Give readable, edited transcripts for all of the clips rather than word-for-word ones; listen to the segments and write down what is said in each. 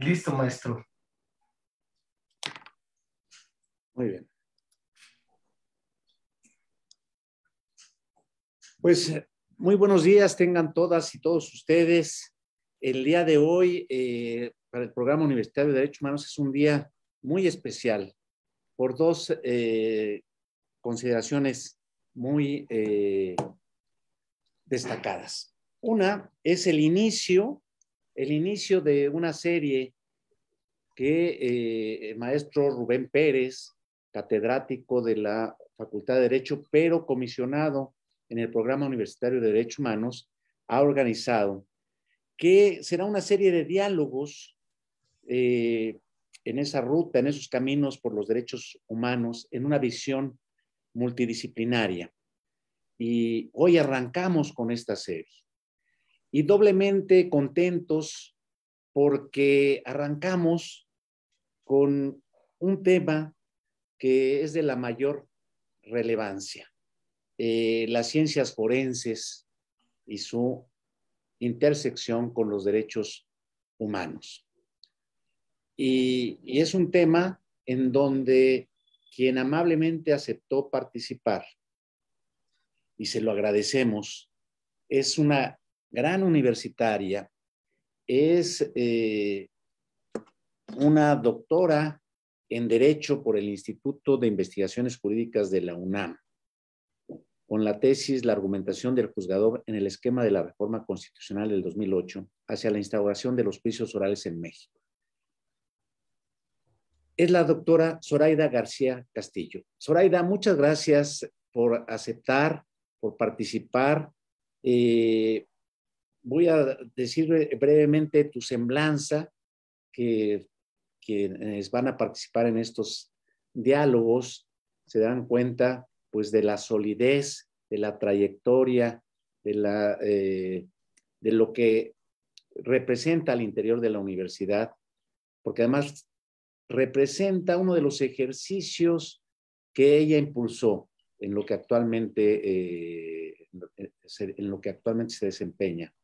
Listo, maestro. Muy bien. Pues muy buenos días tengan todas y todos ustedes. El día de hoy para el Programa Universitario de Derechos Humanos es un día muy especial por dos consideraciones muy destacadas. Una es el inicio de una serie que el maestro Rubén Pérez, catedrático de la Facultad de Derecho, pero comisionado en el Programa Universitario de Derechos Humanos, ha organizado, que será una serie de diálogos en esa ruta, en esos caminos por los derechos humanos, en una visión multidisciplinaria. Y hoy arrancamos con esta serie. Y doblemente contentos porque arrancamos con un tema que es de la mayor relevancia, las ciencias forenses y su intersección con los derechos humanos. Y es un tema en donde quien amablemente aceptó participar, y se lo agradecemos, es una gran universitaria, es una doctora en Derecho por el Instituto de Investigaciones Jurídicas de la UNAM, con la tesis La argumentación del juzgador en el esquema de la reforma constitucional del 2008 hacia la instauración de los juicios orales en México. Es la doctora Zoraida García Castillo. Zoraida, muchas gracias por aceptar, por participar. Voy a decir brevemente tu semblanza, que quienes van a participar en estos diálogos se dan cuenta pues de la solidez, de la trayectoria, de lo que representa al interior de la universidad, porque además representa uno de los ejercicios que ella impulsó en lo que actualmente, se desempeña,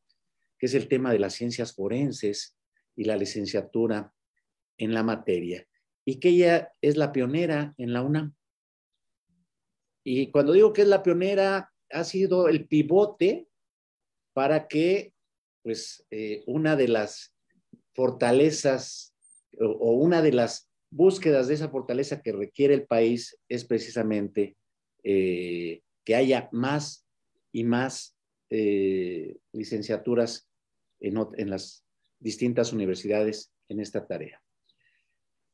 que es el tema de las ciencias forenses y la licenciatura en la materia, y que ella es la pionera en la UNAM. Y cuando digo que es la pionera, ha sido el pivote para que, pues, una de las fortalezas o una de las búsquedas de esa fortaleza que requiere el país es precisamente que haya más y más licenciaturas en las distintas universidades en esta tarea.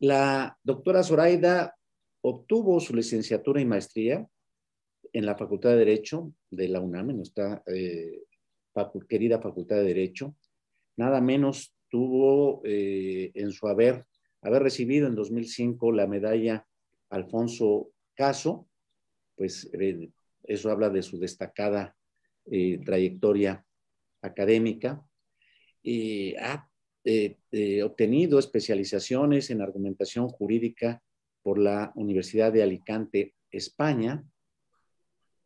La doctora Zoraida obtuvo su licenciatura y maestría en la Facultad de Derecho de la UNAM, en nuestra querida Facultad de Derecho. Nada menos tuvo en su haber recibido en 2005 la medalla Alfonso Caso, pues eso habla de su destacada trayectoria académica. Y ha obtenido especializaciones en argumentación jurídica por la Universidad de Alicante, España,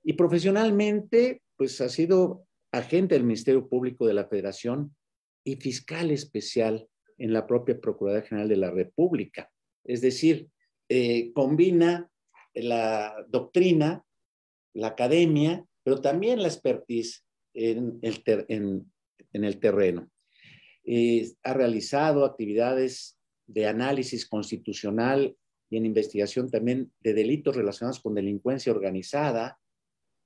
y profesionalmente, pues ha sido agente del Ministerio Público de la Federación y fiscal especial en la propia Procuraduría General de la República. Es decir, combina la doctrina, la academia, pero también la expertise en el terreno. Ha realizado actividades de análisis constitucional y en investigación también de delitos relacionados con delincuencia organizada,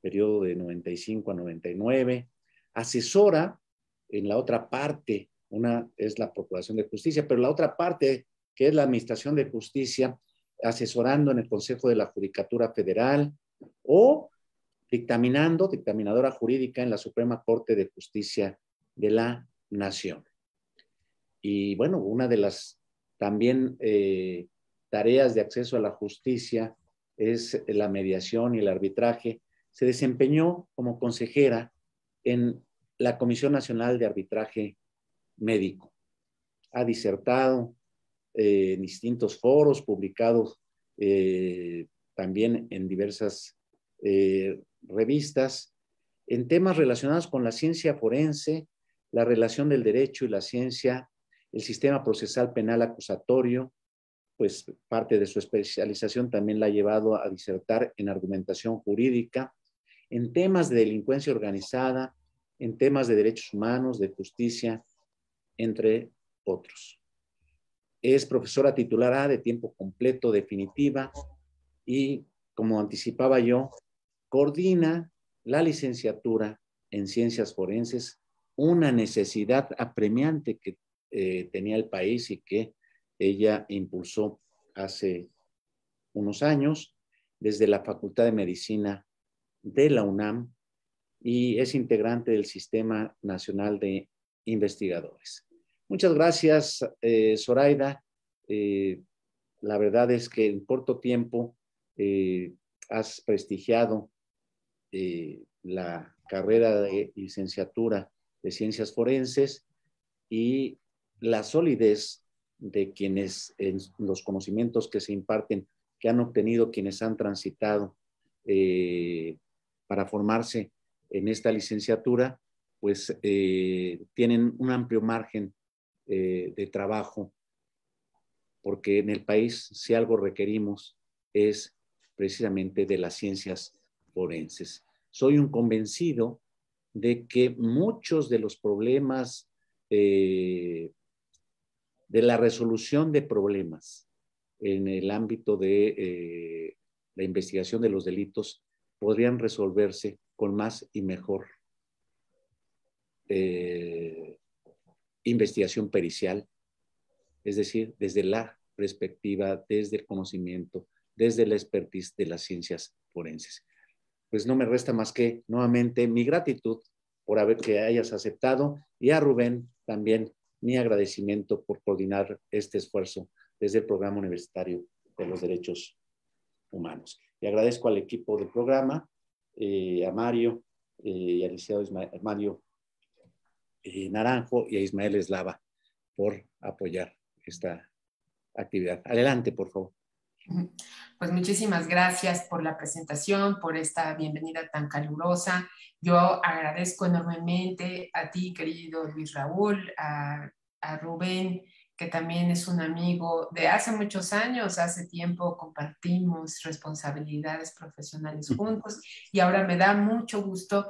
periodo de 95 a 99, asesora en la otra parte, una es la Procuración de Justicia, pero la otra parte, que es la Administración de Justicia, asesorando en el Consejo de la Judicatura Federal o dictaminadora jurídica en la Suprema Corte de Justicia de la Nación. Y bueno, una de las también tareas de acceso a la justicia es la mediación y el arbitraje. Se desempeñó como consejera en la Comisión Nacional de Arbitraje Médico. Ha disertado en distintos foros, publicado también en diversas revistas, en temas relacionados con la ciencia forense, la relación del derecho y la ciencia, el sistema procesal penal acusatorio, pues parte de su especialización también la ha llevado a disertar en argumentación jurídica, en temas de delincuencia organizada, en temas de derechos humanos, de justicia, entre otros. Es profesora titular A de tiempo completo definitiva y, como anticipaba yo, coordina la licenciatura en Ciencias Forenses, una necesidad apremiante que tenía el país y que ella impulsó hace unos años desde la Facultad de Medicina de la UNAM, y es integrante del Sistema Nacional de Investigadores. Muchas gracias, Zoraida. La verdad es que en corto tiempo has prestigiado la carrera de licenciatura de Ciencias Forenses y la solidez de quienes, en los conocimientos que se imparten, que han obtenido quienes han transitado para formarse en esta licenciatura, pues tienen un amplio margen de trabajo, porque en el país, si algo requerimos, es precisamente de las ciencias forenses. Soy un convencido de que muchos de los problemas, de la resolución de problemas en el ámbito de la investigación de los delitos, podrían resolverse con más y mejor investigación pericial, es decir, desde la perspectiva, desde el conocimiento, desde la expertise de las ciencias forenses. Pues no me resta más que nuevamente mi gratitud por haber que hayas aceptado, y a Rubén también mi agradecimiento por coordinar este esfuerzo desde el Programa Universitario de los Derechos Humanos. Y agradezco al equipo del programa, a Mario y al licenciado Mario Naranjo y a Ismael Eslava por apoyar esta actividad. Adelante, por favor. Pues muchísimas gracias por la presentación, por esta bienvenida tan calurosa. Yo agradezco enormemente a ti, querido Luis Raúl, a Rubén, que también es un amigo de hace muchos años. Hace tiempo compartimos responsabilidades profesionales juntos y ahora me da mucho gusto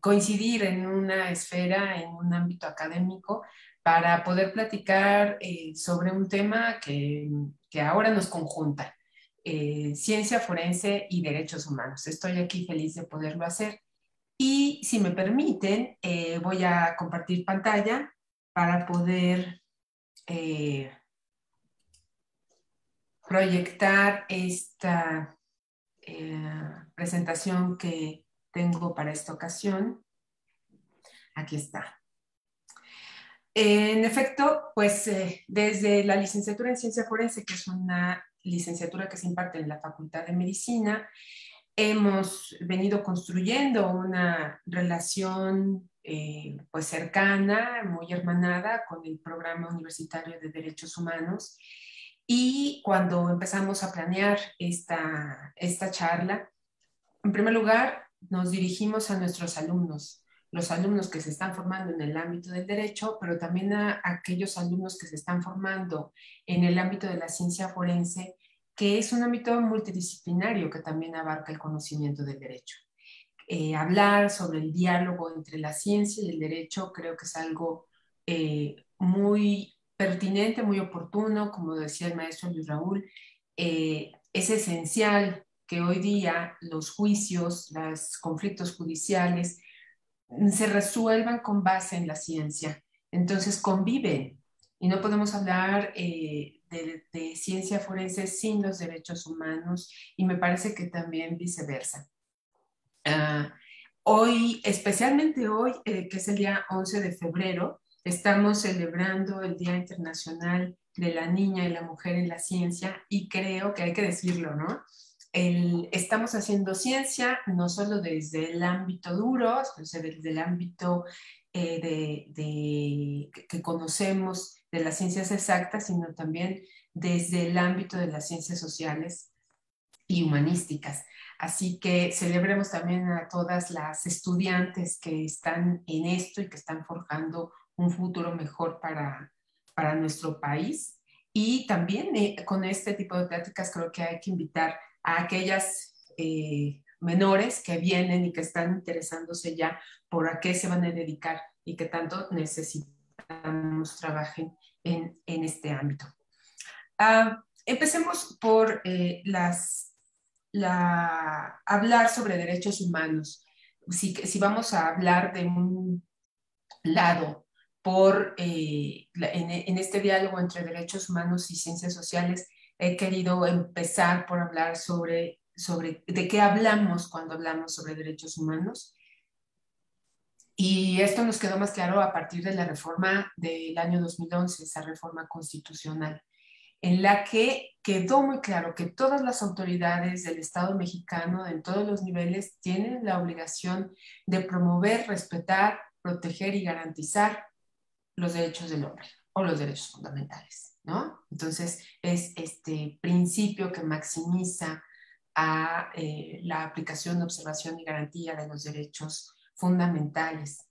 coincidir en una esfera, en un ámbito académico, para poder platicar sobre un tema que ahora nos conjunta, ciencia forense y derechos humanos. Estoy aquí feliz de poderlo hacer. Y si me permiten, voy a compartir pantalla para poder proyectar esta presentación que tengo para esta ocasión. Aquí está. En efecto, pues desde la licenciatura en Ciencia Forense, que es una licenciatura que se imparte en la Facultad de Medicina, hemos venido construyendo una relación pues cercana, muy hermanada con el Programa Universitario de Derechos Humanos. Y cuando empezamos a planear esta charla, en primer lugar nos dirigimos a nuestros alumnos, los alumnos que se están formando en el ámbito del derecho, pero también a aquellos alumnos que se están formando en el ámbito de la ciencia forense, que es un ámbito multidisciplinario que también abarca el conocimiento del derecho. Hablar sobre el diálogo entre la ciencia y el derecho creo que es algo muy pertinente, muy oportuno. Como decía el maestro Luis Raúl, es esencial que hoy día los juicios, los conflictos judiciales se resuelvan con base en la ciencia. Entonces conviven, y no podemos hablar de ciencia forense sin los derechos humanos, y me parece que también viceversa. Hoy, especialmente hoy, que es el día 11 de febrero, estamos celebrando el Día Internacional de la Niña y la Mujer en la Ciencia, y creo que hay que decirlo, ¿no? Estamos haciendo ciencia no solo desde el ámbito duro, o sea, desde el ámbito que conocemos de las ciencias exactas, sino también desde el ámbito de las ciencias sociales y humanísticas. Así que celebremos también a todas las estudiantes que están en esto y que están forjando un futuro mejor para nuestro país. Y también con este tipo de pláticas creo que hay que invitar a aquellas menores que vienen y que están interesándose ya por a qué se van a dedicar y que tanto necesitamos trabajen en este ámbito. Empecemos por hablar sobre derechos humanos. Si vamos a hablar de un lado en este diálogo entre derechos humanos y ciencias sociales, he querido empezar por hablar sobre de qué hablamos cuando hablamos sobre derechos humanos. Y esto nos quedó más claro a partir de la reforma del año 2011, esa reforma constitucional, en la que quedó muy claro que todas las autoridades del Estado mexicano en todos los niveles tienen la obligación de promover, respetar, proteger y garantizar los derechos del hombre o los derechos fundamentales, ¿no? Entonces, es este principio que maximiza a la aplicación, observación y garantía de los derechos fundamentales.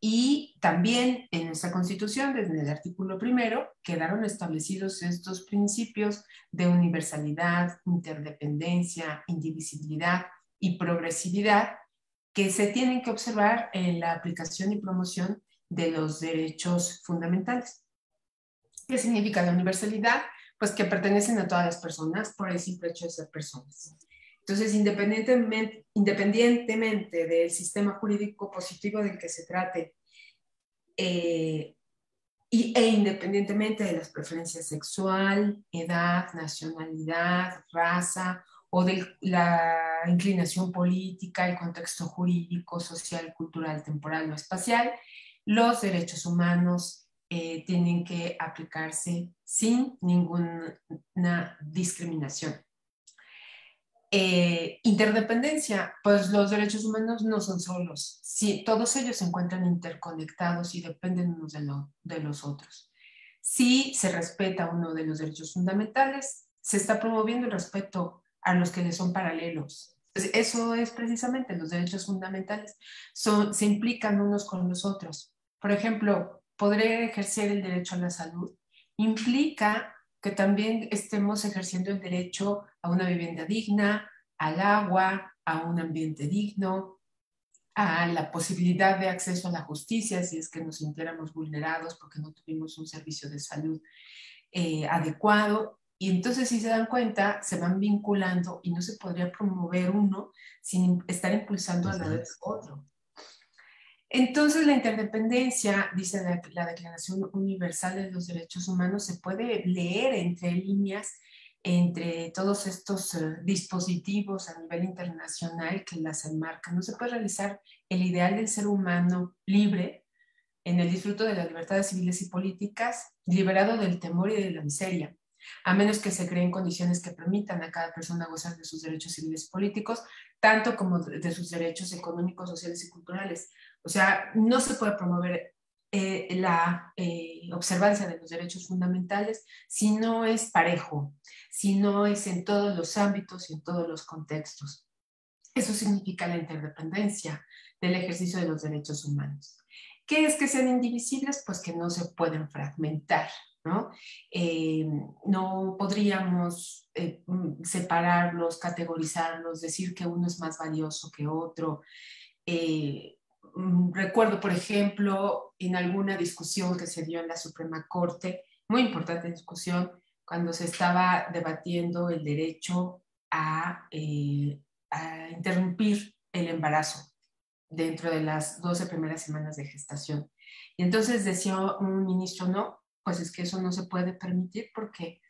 Y también en nuestra Constitución, desde el artículo 1º, quedaron establecidos estos principios de universalidad, interdependencia, indivisibilidad y progresividad que se tienen que observar en la aplicación y promoción de los derechos fundamentales. ¿Qué significa la universalidad? Pues que pertenecen a todas las personas por el simple hecho de ser personas. Entonces, independientemente del sistema jurídico positivo del que se trate independientemente de las preferencias sexual, edad, nacionalidad, raza o de la inclinación política, el contexto jurídico, social, cultural, temporal o espacial, los derechos humanos tienen que aplicarse sin ninguna discriminación. Interdependencia, pues los derechos humanos no son solos. Sí, todos ellos se encuentran interconectados y dependen unos de los otros. Si se respeta uno de los derechos fundamentales, se está promoviendo el respeto a los que le son paralelos. Pues eso es precisamente los derechos fundamentales. Se implican unos con los otros. Por ejemplo, poder ejercer el derecho a la salud implica que también estemos ejerciendo el derecho a una vivienda digna, al agua, a un ambiente digno, a la posibilidad de acceso a la justicia si es que nos sintiéramos vulnerados porque no tuvimos un servicio de salud adecuado. Y entonces, si se dan cuenta, se van vinculando y no se podría promover uno sin estar impulsando a la vez otro. Entonces, la interdependencia, dice la Declaración Universal de los Derechos Humanos, se puede leer entre líneas, entre todos estos dispositivos a nivel internacional que las enmarcan. No se puede realizar el ideal del ser humano libre en el disfruto de las libertades civiles y políticas, liberado del temor y de la miseria, a menos que se creen condiciones que permitan a cada persona gozar de sus derechos civiles y políticos, tanto como de sus derechos económicos, sociales y culturales. O sea, no se puede promover la observancia de los derechos fundamentales si no es parejo, si no es en todos los ámbitos y en todos los contextos. Eso significa la interdependencia del ejercicio de los derechos humanos. ¿Qué es que sean indivisibles? Pues que no se pueden fragmentar, ¿no? No podríamos separarlos, categorizarlos, decir que uno es más valioso que otro. Recuerdo, por ejemplo, en alguna discusión que se dio en la Suprema Corte, muy importante discusión, cuando se estaba debatiendo el derecho a interrumpir el embarazo dentro de las 12 primeras semanas de gestación. Y entonces decía un ministro, no, pues es que eso no se puede permitir porque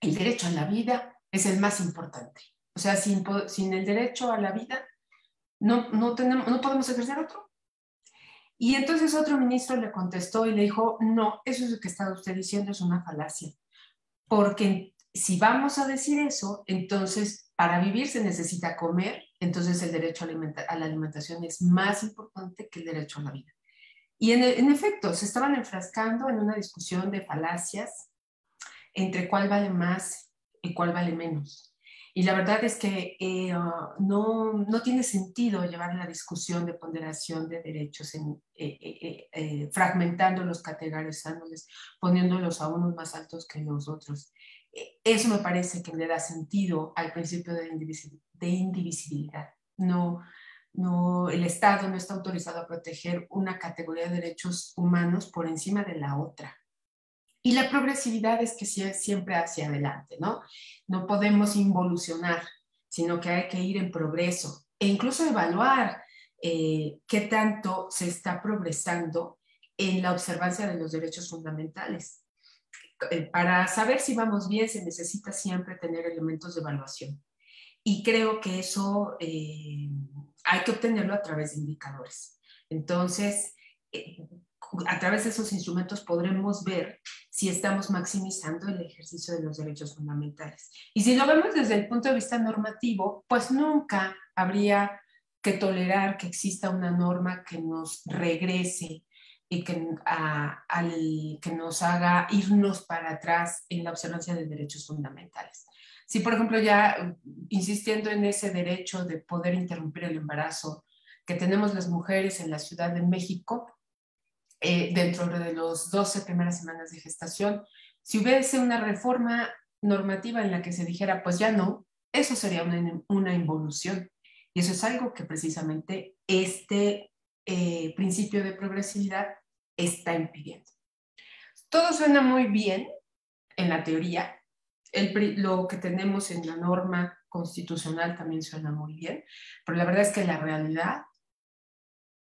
el derecho a la vida es el más importante. O sea, sin el derecho a la vida no podemos ejercer otro. Y entonces otro ministro le contestó y le dijo, no, eso es lo que está usted diciendo, es una falacia. Porque si vamos a decir eso, entonces para vivir se necesita comer, entonces el derecho a la alimentación es más importante que el derecho a la vida. Y en efecto, se estaban enfrascando en una discusión de falacias entre cuál vale más y cuál vale menos. Y la verdad es que no tiene sentido llevar la discusión de ponderación de derechos en, fragmentando los categorizándoles, poniéndolos a unos más altos que los otros. Eso me parece que le da sentido al principio de indivisibilidad. No, el Estado no está autorizado a proteger una categoría de derechos humanos por encima de la otra. Y la progresividad es que siempre hacia adelante, ¿no? No podemos involucionar, sino que hay que ir en progreso e incluso evaluar qué tanto se está progresando en la observancia de los derechos fundamentales. Para saber si vamos bien se necesita siempre tener elementos de evaluación. Y creo que eso hay que obtenerlo a través de indicadores. Entonces, a través de esos instrumentos podremos ver si estamos maximizando el ejercicio de los derechos fundamentales. Y si lo vemos desde el punto de vista normativo, pues nunca habría que tolerar que exista una norma que nos regrese y que nos haga irnos para atrás en la observancia de derechos fundamentales. Si, por ejemplo, ya insistiendo en ese derecho de poder interrumpir el embarazo que tenemos las mujeres en la Ciudad de México, dentro de las 12 primeras semanas de gestación, si hubiese una reforma normativa en la que se dijera, pues ya no, eso sería una involución. Y eso es algo que precisamente este principio de progresividad está impidiendo. Todo suena muy bien en la teoría, lo que tenemos en la norma constitucional también suena muy bien, pero la verdad es que la realidad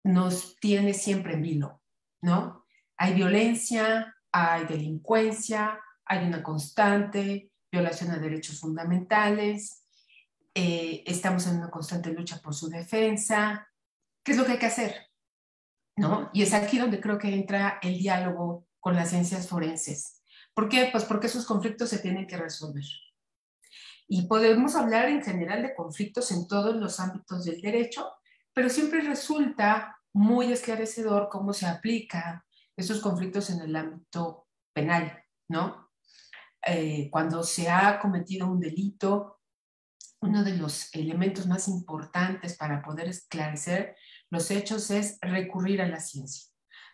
nos tiene siempre en vilo, ¿no? Hay violencia, hay delincuencia, hay una constante violación a derechos fundamentales, estamos en una constante lucha por su defensa. ¿Qué es lo que hay que hacer? ¿No? Y es aquí donde creo que entra el diálogo con las ciencias forenses. ¿Por qué? Pues porque esos conflictos se tienen que resolver. Y podemos hablar en general de conflictos en todos los ámbitos del derecho, pero siempre resulta muy esclarecedor cómo se aplican esos conflictos en el ámbito penal, ¿no? Cuando se ha cometido un delito, uno de los elementos más importantes para poder esclarecer los hechos es recurrir a la ciencia,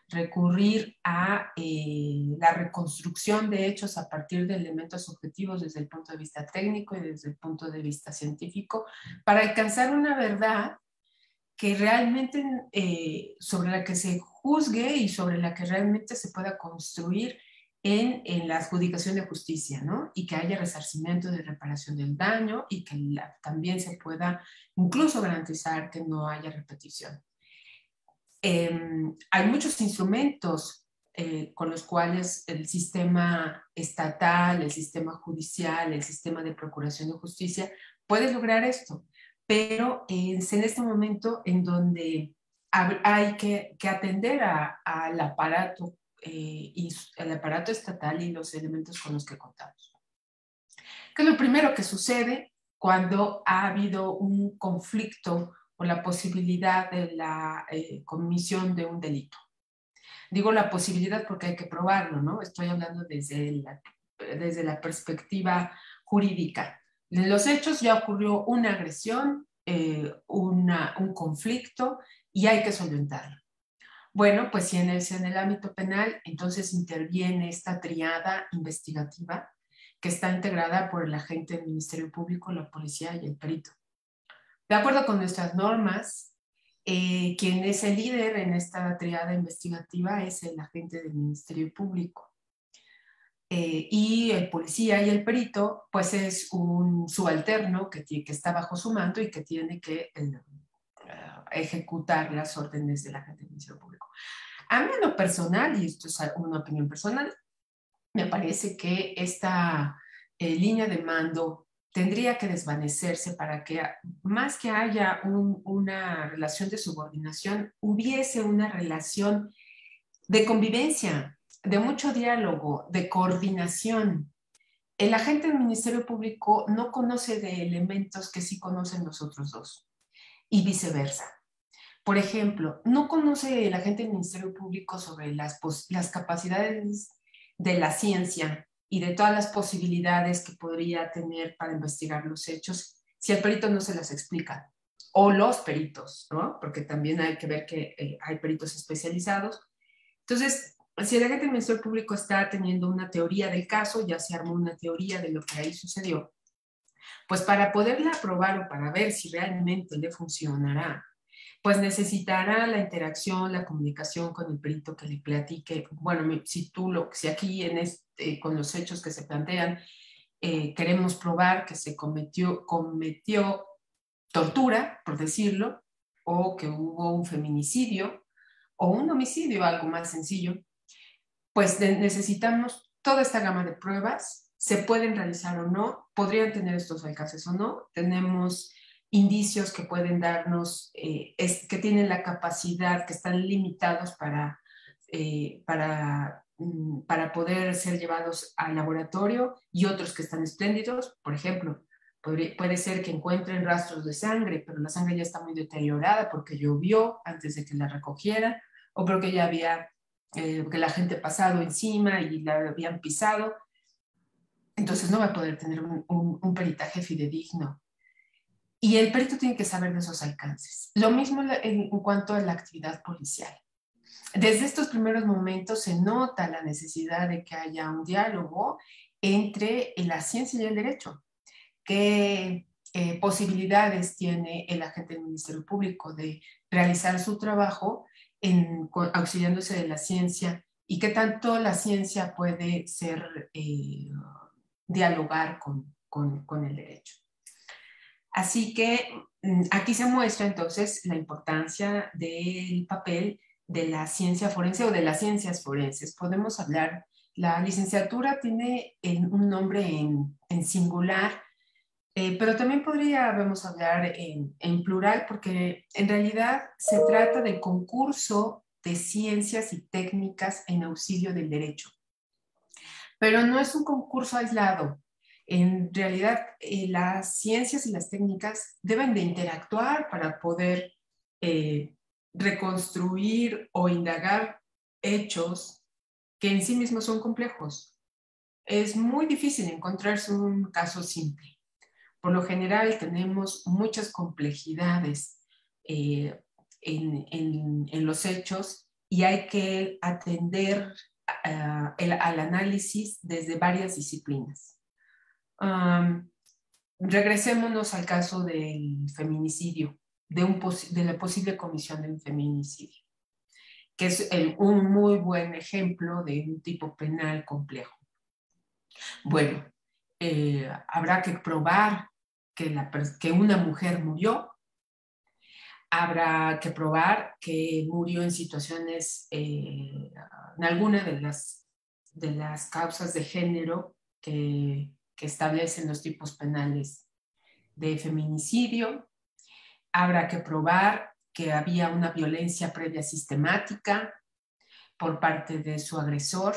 recurrir a la reconstrucción de hechos a partir de elementos objetivos desde el punto de vista técnico y desde el punto de vista científico para alcanzar una verdad que realmente sobre la que se juzgue y sobre la que realmente se pueda construir en la adjudicación de justicia, ¿no? Y que haya resarcimiento de reparación del daño y que también se pueda incluso garantizar que no haya repetición. Hay muchos instrumentos con los cuales el sistema estatal, el sistema judicial, el sistema de procuración de justicia puede lograr esto. Pero es en este momento en donde hay que atender al aparato, estatal y los elementos con los que contamos. ¿Qué es lo primero que sucede cuando ha habido un conflicto o la posibilidad de la comisión de un delito? Digo la posibilidad porque hay que probarlo, ¿no? Estoy hablando desde la perspectiva jurídica. En los hechos ya ocurrió una agresión, un conflicto y hay que solventarlo. Bueno, pues si en el ámbito penal, entonces interviene esta triada investigativa que está integrada por el agente del Ministerio Público, la policía y el perito. De acuerdo con nuestras normas, quien es el líder en esta triada investigativa es el agente del Ministerio Público. Y el policía y el perito, pues es un subalterno que está bajo su mando y que tiene que ejecutar las órdenes de la gente del Ministerio Público. A mí en lo personal, y esto es una opinión personal, me parece que esta línea de mando tendría que desvanecerse para que más que haya una relación de subordinación, hubiese una relación de convivencia, de mucho diálogo, de coordinación. El agente del Ministerio Público no conoce de elementos que sí conocen los otros dos y viceversa. Por ejemplo, no conoce el agente del Ministerio Público sobre las capacidades de la ciencia y de todas las posibilidades que podría tener para investigar los hechos, si el perito no se las explica, o los peritos, ¿no? Porque también hay que ver que hay peritos especializados. Entonces, si el agente del Ministerio Público está teniendo una teoría del caso, ya se armó una teoría de lo que ahí sucedió, pues para poderla aprobar o para ver si realmente le funcionará, pues necesitará la interacción, la comunicación con el perito que le platique, bueno, si aquí en este, con los hechos que se plantean, queremos probar que se cometió tortura, por decirlo, o que hubo un feminicidio o un homicidio, algo más sencillo, pues necesitamos toda esta gama de pruebas, se pueden realizar o no, podrían tener estos alcances o no, tenemos indicios que pueden darnos, que tienen la capacidad, que están limitados para poder ser llevados al laboratorio y otros que están espléndidos, por ejemplo, puede ser que encuentren rastros de sangre, pero la sangre ya está muy deteriorada porque llovió antes de que la recogieran o porque ya había que la gente pasado encima y la habían pisado. Entonces no va a poder tener un peritaje fidedigno. Y el perito tiene que saber de esos alcances. Lo mismo en cuanto a la actividad policial. Desde estos primeros momentos se nota la necesidad de que haya un diálogo entre la ciencia y el derecho. ¿Qué posibilidades tiene el agente del Ministerio Público de realizar su trabajo auxiliándose de la ciencia? ¿Y qué tanto la ciencia puede ser, dialogar con el derecho? Así que aquí se muestra entonces la importancia del papel de la ciencia forense o de las ciencias forenses. Podemos hablar, la licenciatura tiene un nombre en singular, pero también podríamos hablar en plural, porque en realidad se trata del concurso de ciencias y técnicas en auxilio del derecho. Pero no es un concurso aislado. En realidad, las ciencias y las técnicas deben de interactuar para poder reconstruir o indagar hechos que en sí mismos son complejos. Es muy difícil encontrarse un caso simple. Por lo general tenemos muchas complejidades en los hechos y hay que atender al análisis desde varias disciplinas. Regresémonos al caso del feminicidio, de la posible comisión de un feminicidio, que es un muy buen ejemplo de un tipo penal complejo. Bueno, habrá que probar que una mujer murió, habrá que probar que murió en situaciones, en alguna de las causas de género que establecen los tipos penales de feminicidio. Habrá que probar que había una violencia previa sistemática por parte de su agresor,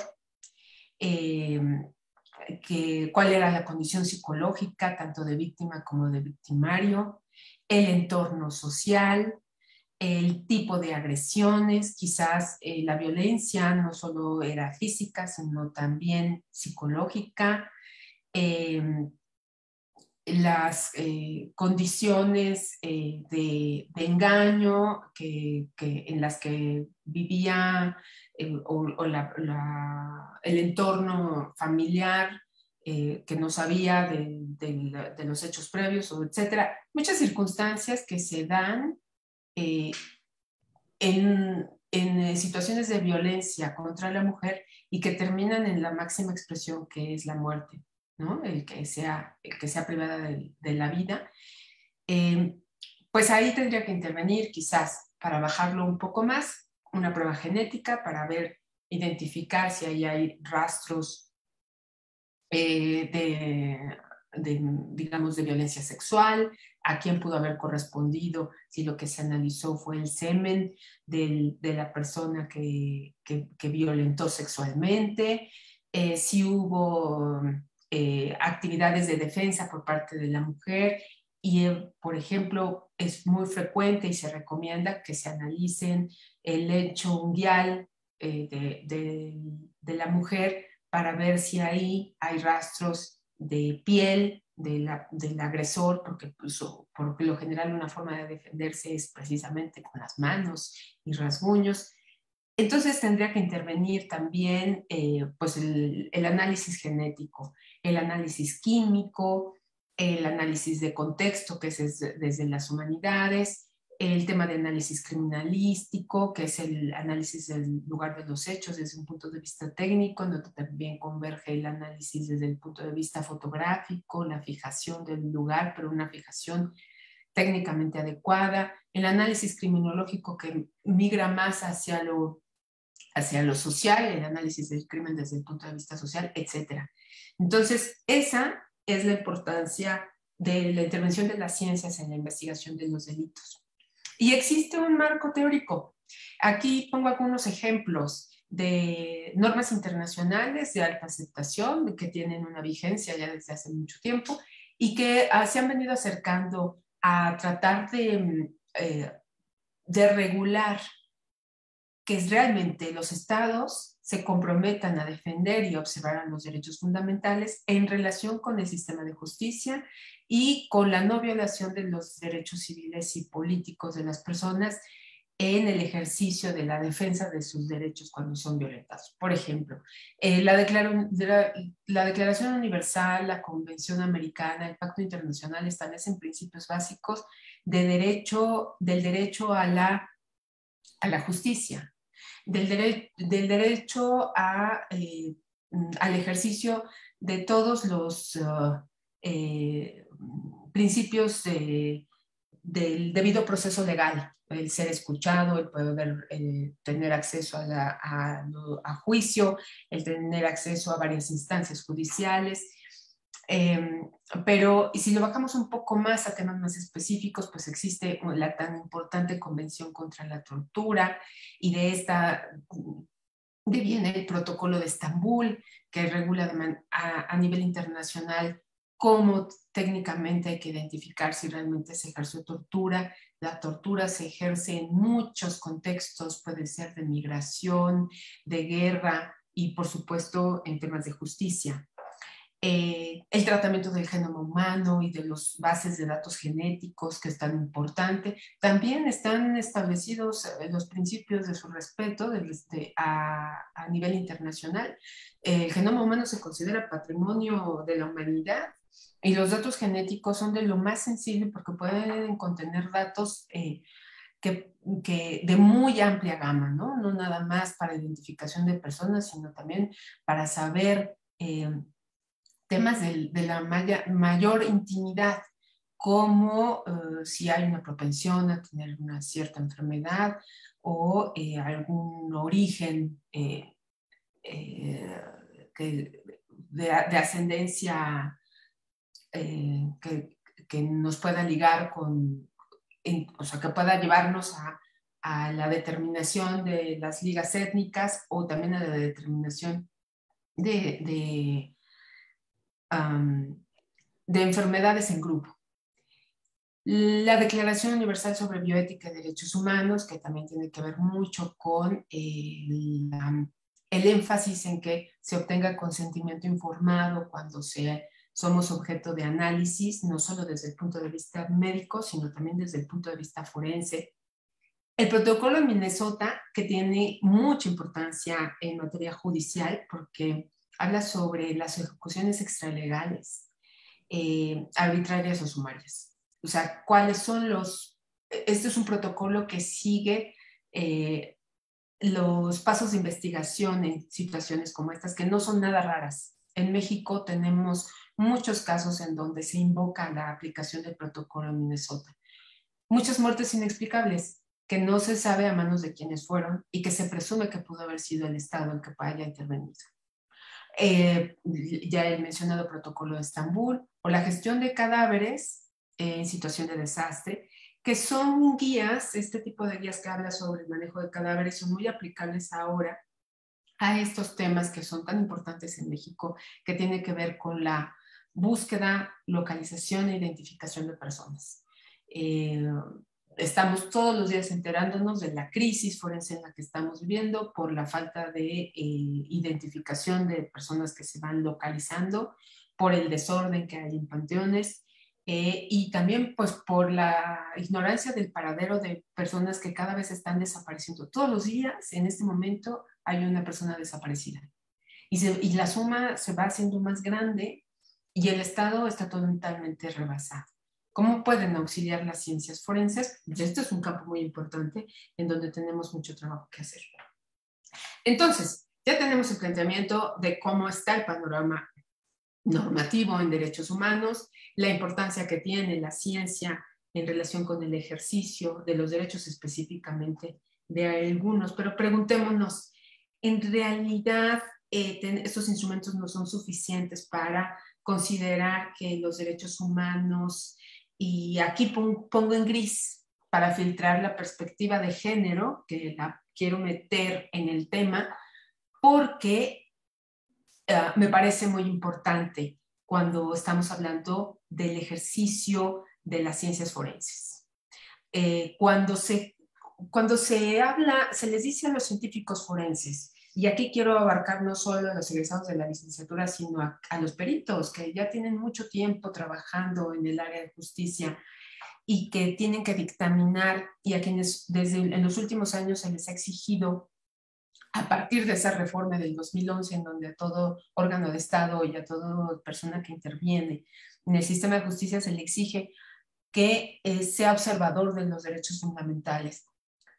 cuál era la condición psicológica tanto de víctima como de victimario, el entorno social, el tipo de agresiones, quizás la violencia no solo era física, sino también psicológica, las condiciones de engaño en las que vivía el entorno familiar que no sabía de los hechos previos, etcétera. Muchas circunstancias que se dan en situaciones de violencia contra la mujer y que terminan en la máxima expresión que es la muerte, ¿no? El que sea privada de la vida, pues ahí tendría que intervenir quizás para bajarlo un poco más, una prueba genética para identificar si ahí hay rastros digamos, de violencia sexual, a quién pudo haber correspondido, si lo que se analizó fue el semen de la persona que violentó sexualmente, si hubo actividades de defensa por parte de la mujer y, por ejemplo, es muy frecuente y se recomienda que se analicen el lecho unguial de la mujer para ver si ahí hay rastros de piel del agresor, porque por lo general una forma de defenderse es precisamente con las manos y rasguños. Entonces tendría que intervenir también pues el análisis genético, el análisis químico, el análisis de contexto, que es desde las humanidades, el tema de análisis criminalístico, que es el análisis del lugar de los hechos desde un punto de vista técnico, en donde también converge el análisis desde el punto de vista fotográfico, la fijación del lugar, pero una fijación técnicamente adecuada, el análisis criminológico que migra más hacia lo social, el análisis del crimen desde el punto de vista social, etc. Entonces, esa es la importancia de la intervención de las ciencias en la investigación de los delitos. Y existe un marco teórico. Aquí pongo algunos ejemplos de normas internacionales de alta aceptación que tienen una vigencia ya desde hace mucho tiempo y que se han venido acercando a tratar de regular que realmente los estados se comprometan a defender y observar los derechos fundamentales en relación con el sistema de justicia y con la no violación de los derechos civiles y políticos de las personas en el ejercicio de la defensa de sus derechos cuando son violentados. Por ejemplo, la Declaración Universal, la Convención Americana, el Pacto Internacional establecen principios básicos del derecho a la justicia, del derecho al ejercicio de todos los principios del debido proceso legal, el ser escuchado, el poder tener acceso a juicio, el tener acceso a varias instancias judiciales. Pero si lo bajamos un poco más a temas más específicos, pues existe la tan importante Convención contra la Tortura, y de esta deviene el Protocolo de Estambul, que regula a nivel internacional cómo técnicamente hay que identificar si realmente se ejerció tortura. La tortura se ejerce en muchos contextos, puede ser de migración, de guerra y, por supuesto, en temas de justicia. El tratamiento del genoma humano y de las bases de datos genéticos, que es tan importante. También están establecidos los principios de su respeto a nivel internacional. El genoma humano se considera patrimonio de la humanidad y los datos genéticos son de lo más sensible porque pueden contener datos que de muy amplia gama, ¿no? No nada más para identificación de personas, sino también para saber temas de la mayor intimidad, como si hay una propensión a tener una cierta enfermedad o algún origen de ascendencia que nos pueda ligar con, o sea, que pueda llevarnos a la determinación de las ligas étnicas o también a la determinación de enfermedades en grupo. La Declaración Universal sobre Bioética y Derechos Humanos, que también tiene que ver mucho con el énfasis en que se obtenga consentimiento informado cuando somos objeto de análisis, no solo desde el punto de vista médico, sino también desde el punto de vista forense. El Protocolo de Minnesota, que tiene mucha importancia en materia judicial, porque habla sobre las ejecuciones extralegales, arbitrarias o sumarias. O sea, ¿cuáles son los...? Este es un protocolo que sigue los pasos de investigación en situaciones como estas, que no son nada raras. En México tenemos muchos casos en donde se invoca la aplicación del protocolo en Minnesota. Muchas muertes inexplicables, que no se sabe a manos de quiénes fueron y que se presume que pudo haber sido el Estado el que haya intervenido. Ya he mencionado protocolo de Estambul, o la gestión de cadáveres en situación de desastre, que son guías, este tipo de guías que habla sobre el manejo de cadáveres son muy aplicables ahora a estos temas que son tan importantes en México, que tienen que ver con la búsqueda, localización e identificación de personas. Estamos todos los días enterándonos de la crisis forense en la que estamos viviendo por la falta de identificación de personas que se van localizando, por el desorden que hay en panteones y también pues por la ignorancia del paradero de personas que cada vez están desapareciendo. Todos los días, en este momento, hay una persona desaparecida. Y la suma se va haciendo más grande y el Estado está totalmente rebasado. ¿Cómo pueden auxiliar las ciencias forenses? Este es un campo muy importante en donde tenemos mucho trabajo que hacer. Entonces, ya tenemos el planteamiento de cómo está el panorama normativo en derechos humanos, la importancia que tiene la ciencia en relación con el ejercicio de los derechos específicamente de algunos, pero preguntémonos, ¿en realidad estos instrumentos no son suficientes para considerar que los derechos humanos... Y aquí pongo en gris para filtrar la perspectiva de género, que la quiero meter en el tema, porque me parece muy importante cuando estamos hablando del ejercicio de las ciencias forenses. Cuando se habla, se les dice a los científicos forenses, y aquí quiero abarcar no solo a los egresados de la licenciatura, sino a los peritos que ya tienen mucho tiempo trabajando en el área de justicia y que tienen que dictaminar y a quienes desde en los últimos años se les ha exigido, a partir de esa reforma del 2011 en donde a todo órgano de Estado y a toda persona que interviene en el sistema de justicia se le exige que sea observador de los derechos fundamentales.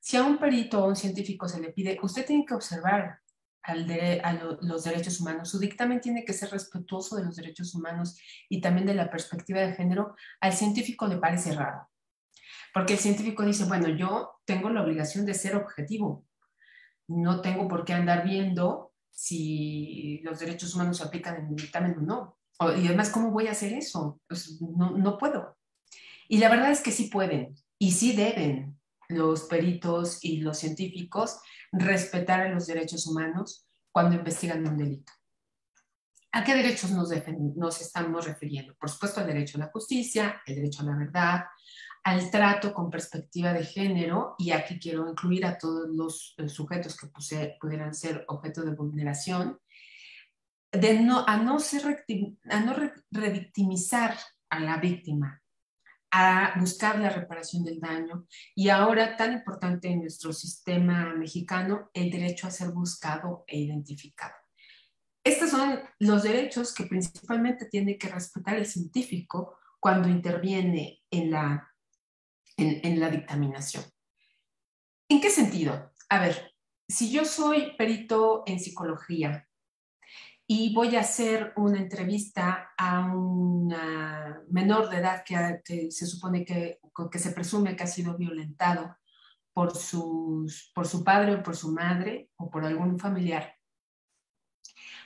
Si a un perito o a un científico se le pide, usted tiene que observar los derechos humanos. Su dictamen tiene que ser respetuoso de los derechos humanos y también de la perspectiva de género. Al científico le parece raro, porque el científico dice, bueno, yo tengo la obligación de ser objetivo. No tengo por qué andar viendo si los derechos humanos se aplican en mi dictamen o no. Y además, ¿cómo voy a hacer eso? Pues no puedo. Y la verdad es que sí pueden y sí deben los peritos y los científicos respetar los derechos humanos cuando investigan un delito. ¿A qué derechos nos estamos refiriendo? Por supuesto, al derecho a la justicia, el derecho a la verdad, al trato con perspectiva de género, y aquí quiero incluir a todos los sujetos que pudieran ser objeto de vulneración, a no revictimizar a la víctima, a buscar la reparación del daño y ahora tan importante en nuestro sistema mexicano, el derecho a ser buscado e identificado. Estos son los derechos que principalmente tiene que respetar el científico cuando interviene en la dictaminación. ¿En qué sentido? A ver, si yo soy perito en psicología y voy a hacer una entrevista a una menor de edad que se supone que se presume que ha sido violentado por su padre o por su madre o por algún familiar.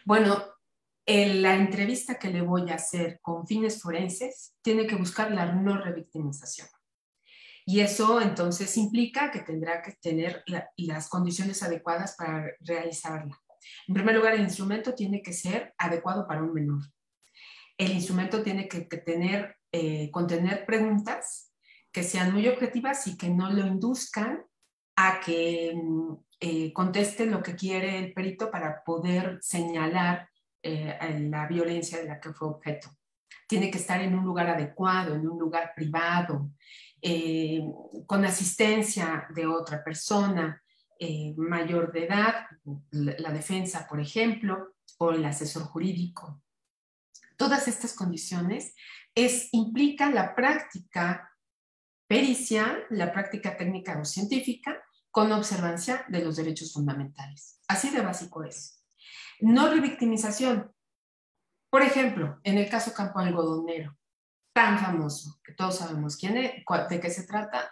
Bueno, la entrevista que le voy a hacer con fines forenses tiene que buscar la no revictimización. Y eso entonces implica que tendrá que tener las condiciones adecuadas para realizarla. En primer lugar, el instrumento tiene que ser adecuado para un menor. El instrumento tiene que contener preguntas que sean muy objetivas y que no lo induzcan a que conteste lo que quiere el perito para poder señalar la violencia de la que fue objeto. Tiene que estar en un lugar adecuado, en un lugar privado, con asistencia de otra persona, mayor de edad, la defensa, por ejemplo, o el asesor jurídico. Todas estas condiciones implica la práctica pericial, la práctica técnica o científica, con observancia de los derechos fundamentales. Así de básico es. No revictimización. Por ejemplo, en el caso Campo Algodonero, tan famoso, que todos sabemos quién es, de qué se trata,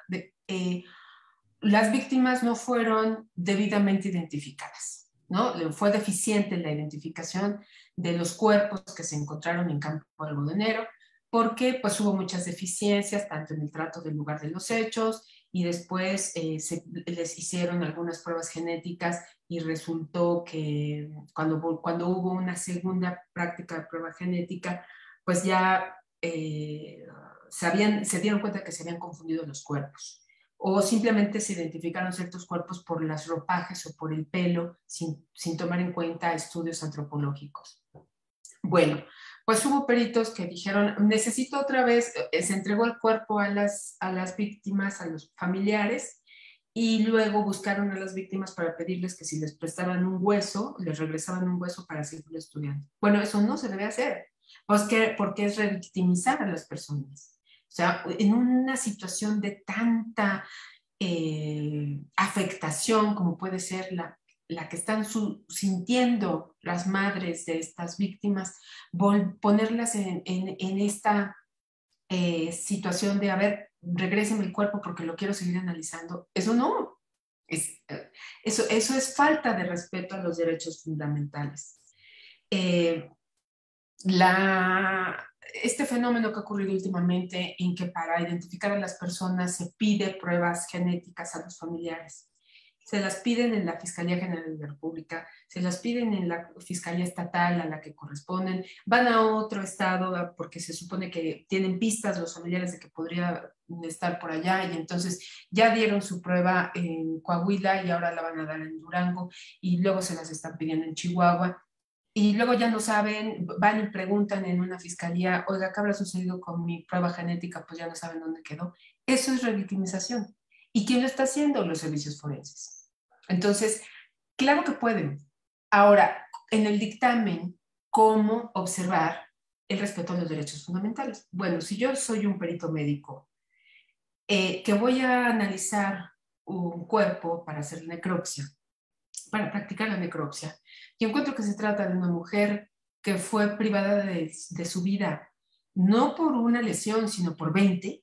las víctimas no fueron debidamente identificadas, ¿no? Fue deficiente la identificación de los cuerpos que se encontraron en Campo Algodonero porque pues, hubo muchas deficiencias, tanto en el trato del lugar de los hechos y después les hicieron algunas pruebas genéticas y resultó que cuando hubo una segunda práctica de prueba genética, pues ya se dieron cuenta que se habían confundido los cuerpos. o simplemente se identificaron ciertos cuerpos por los ropajes o por el pelo, sin tomar en cuenta estudios antropológicos. Bueno, pues hubo peritos que dijeron, necesito otra vez, se entregó el cuerpo a las víctimas, a los familiares, y luego buscaron a las víctimas para pedirles que si les prestaban un hueso, les regresaban un hueso para seguirlo estudiando. Bueno, eso no se debe hacer, porque es revictimizar a las personas. O sea, en una situación de tanta afectación como puede ser la que están sintiendo las madres de estas víctimas, ponerlas en esta situación de, a ver, regréseme el cuerpo porque lo quiero seguir analizando, eso no. Eso es falta de respeto a los derechos fundamentales. Este fenómeno que ha ocurrido últimamente en que para identificar a las personas se pide pruebas genéticas a los familiares. Se las piden en la Fiscalía General de la República, se las piden en la Fiscalía Estatal a la que corresponden, van a otro estado porque se supone que tienen pistas los familiares de que podría estar por allá y entonces ya dieron su prueba en Coahuila y ahora la van a dar en Durango y luego se las están pidiendo en Chihuahua. Y luego ya no saben, van y preguntan en una fiscalía, oiga, ¿qué habrá sucedido con mi prueba genética? Pues ya no saben dónde quedó. Eso es revictimización. ¿Y quién lo está haciendo? Los servicios forenses. Entonces, claro que pueden. Ahora, en el dictamen, ¿cómo observar el respeto a los derechos fundamentales? Bueno, si yo soy un perito médico que voy a analizar un cuerpo para hacer necropsia, para practicar la necropsia, y encuentro que se trata de una mujer que fue privada de su vida, no por una lesión, sino por 20,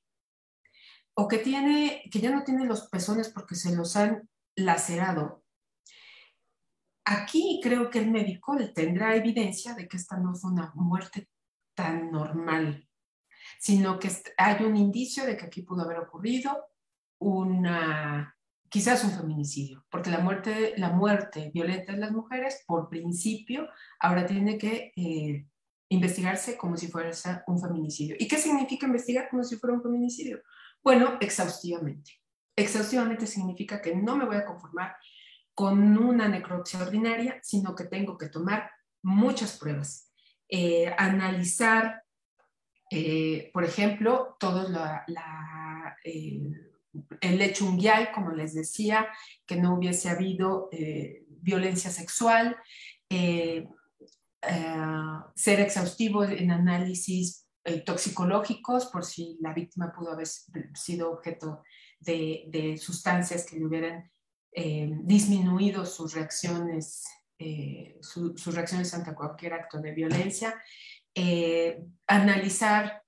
o que ya no tiene los pezones porque se los han lacerado. Aquí creo que el médico tendrá evidencia de que esta no fue una muerte tan normal, sino que hay un indicio de que aquí pudo haber ocurrido quizás un feminicidio, porque la muerte violenta de las mujeres, por principio, ahora tiene que investigarse como si fuera un feminicidio. ¿Y qué significa investigar como si fuera un feminicidio? Bueno, exhaustivamente. Exhaustivamente significa que no me voy a conformar con una necropsia ordinaria, sino que tengo que tomar muchas pruebas. Analizar, por ejemplo, toda el hecho unguial, como les decía, que no hubiese habido violencia sexual, ser exhaustivo en análisis toxicológicos por si la víctima pudo haber sido objeto de sustancias que le hubieran disminuido sus reacciones ante cualquier acto de violencia, analizar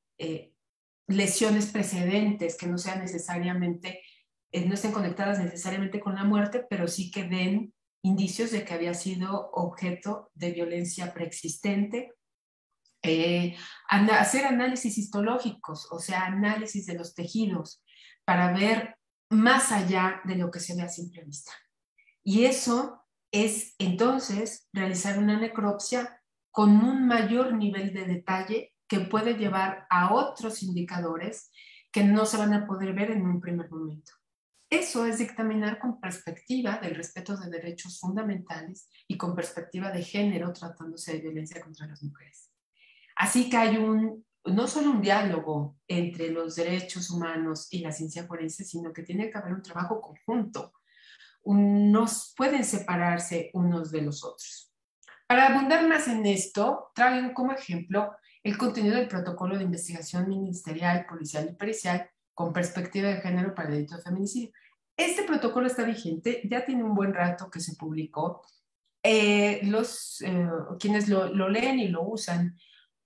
lesiones precedentes que no sean necesariamente, no estén conectadas necesariamente con la muerte, pero sí que den indicios de que había sido objeto de violencia preexistente. Hacer análisis histológicos, o sea, análisis de los tejidos para ver más allá de lo que se ve a simple vista. Y eso es entonces realizar una necropsia con un mayor nivel de detalle que puede llevar a otros indicadores que no se van a poder ver en un primer momento. Eso es dictaminar con perspectiva del respeto de derechos fundamentales y con perspectiva de género tratándose de violencia contra las mujeres. Así que hay no solo un diálogo entre los derechos humanos y la ciencia forense, sino que tiene que haber un trabajo conjunto. Unos pueden separarse unos de los otros. Para abundar más en esto, traigo como ejemplo el contenido del protocolo de investigación ministerial, policial y pericial con perspectiva de género para el delito de feminicidio. Este protocolo está vigente, ya tiene un buen rato que se publicó. Quienes lo leen y lo usan,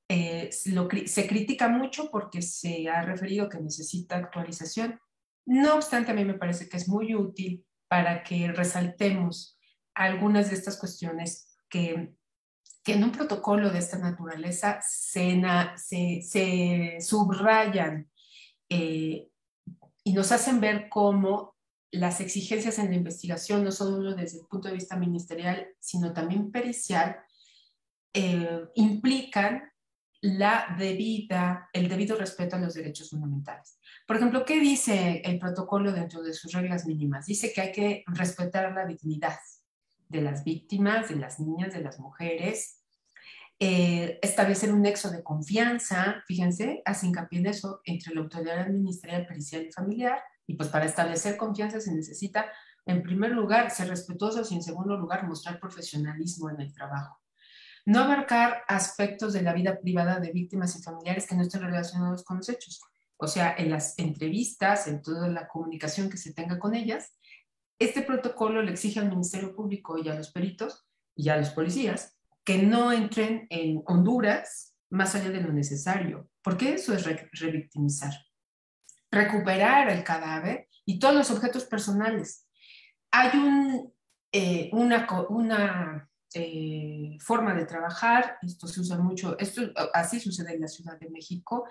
se critica mucho porque se ha referido que necesita actualización. No obstante, a mí me parece que es muy útil para que resaltemos algunas de estas cuestiones que en un protocolo de esta naturaleza se subrayan y nos hacen ver cómo las exigencias en la investigación, no solo desde el punto de vista ministerial, sino también pericial, implican el debido respeto a los derechos fundamentales. Por ejemplo, ¿qué dice el protocolo dentro de sus reglas mínimas? Dice que hay que respetar la dignidad de las víctimas, de las niñas, de las mujeres, establecer un nexo de confianza, fíjense, hace hincapié en eso, entre la autoridad ministerial, pericial y familiar, y pues para establecer confianza se necesita, en primer lugar, ser respetuosos y en segundo lugar, mostrar profesionalismo en el trabajo. No abarcar aspectos de la vida privada de víctimas y familiares que no estén relacionados con los hechos. O sea, en las entrevistas, en toda la comunicación que se tenga con ellas, este protocolo le exige al Ministerio Público y a los peritos y a los policías que no entren en Honduras más allá de lo necesario, porque eso es revictimizar. Recuperar el cadáver y todos los objetos personales. Hay una forma de trabajar, esto se usa mucho, esto así sucede en la Ciudad de México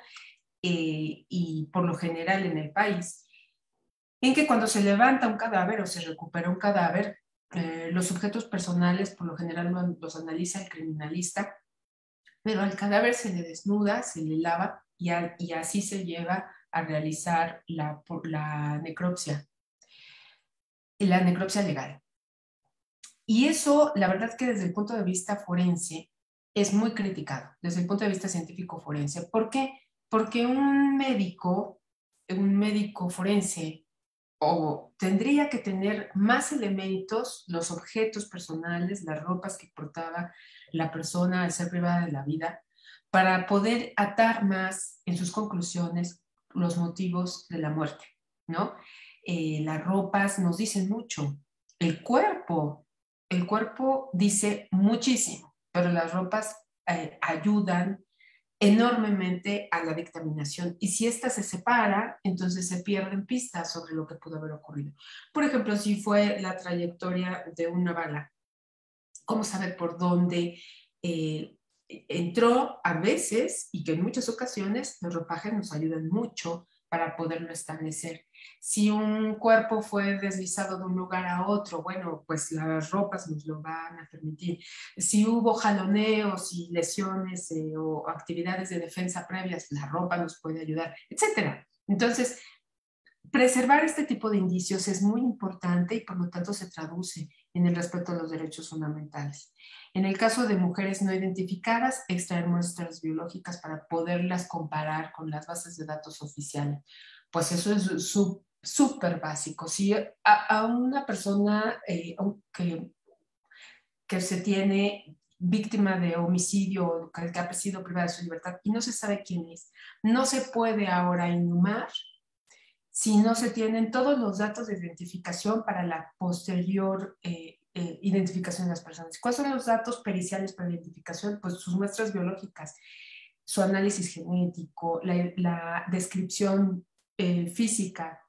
y por lo general en el país, en que cuando se levanta un cadáver o se recupera un cadáver, los objetos personales por lo general los analiza el criminalista, pero al cadáver se le desnuda, se le lava y así se lleva a realizar la necropsia, la necropsia legal. Y eso, la verdad que desde el punto de vista forense es muy criticado, desde el punto de vista científico forense. ¿Por qué? Porque un médico forense tendría que tener más elementos, los objetos personales, las ropas que portaba la persona al ser privada de la vida, para poder atar más en sus conclusiones los motivos de la muerte, ¿no? Las ropas nos dicen mucho. El cuerpo dice muchísimo, pero las ropas ayudan enormemente a la dictaminación. Y si ésta se separa, entonces se pierden pistas sobre lo que pudo haber ocurrido. Por ejemplo, si fue la trayectoria de una bala, ¿cómo saber por dónde entró? A veces, y que en muchas ocasiones, los ropajes nos ayudan mucho para poderlo establecer. Si un cuerpo fue deslizado de un lugar a otro, bueno, pues las ropas nos lo van a permitir. Si hubo jaloneos y lesiones o actividades de defensa previas, la ropa nos puede ayudar, etc. Entonces, preservar este tipo de indicios es muy importante y por lo tanto se traduce en el respeto a los derechos fundamentales. En el caso de mujeres no identificadas, extraer muestras biológicas para poderlas comparar con las bases de datos oficiales. Pues eso es súper básico. Si a una persona que se tiene víctima de homicidio, que ha sido privada de su libertad y no se sabe quién es, no se puede ahora inhumar si no se tienen todos los datos de identificación para la posterior identificación de las personas. ¿Cuáles son los datos periciales para identificación? Pues sus muestras biológicas, su análisis genético, la descripción física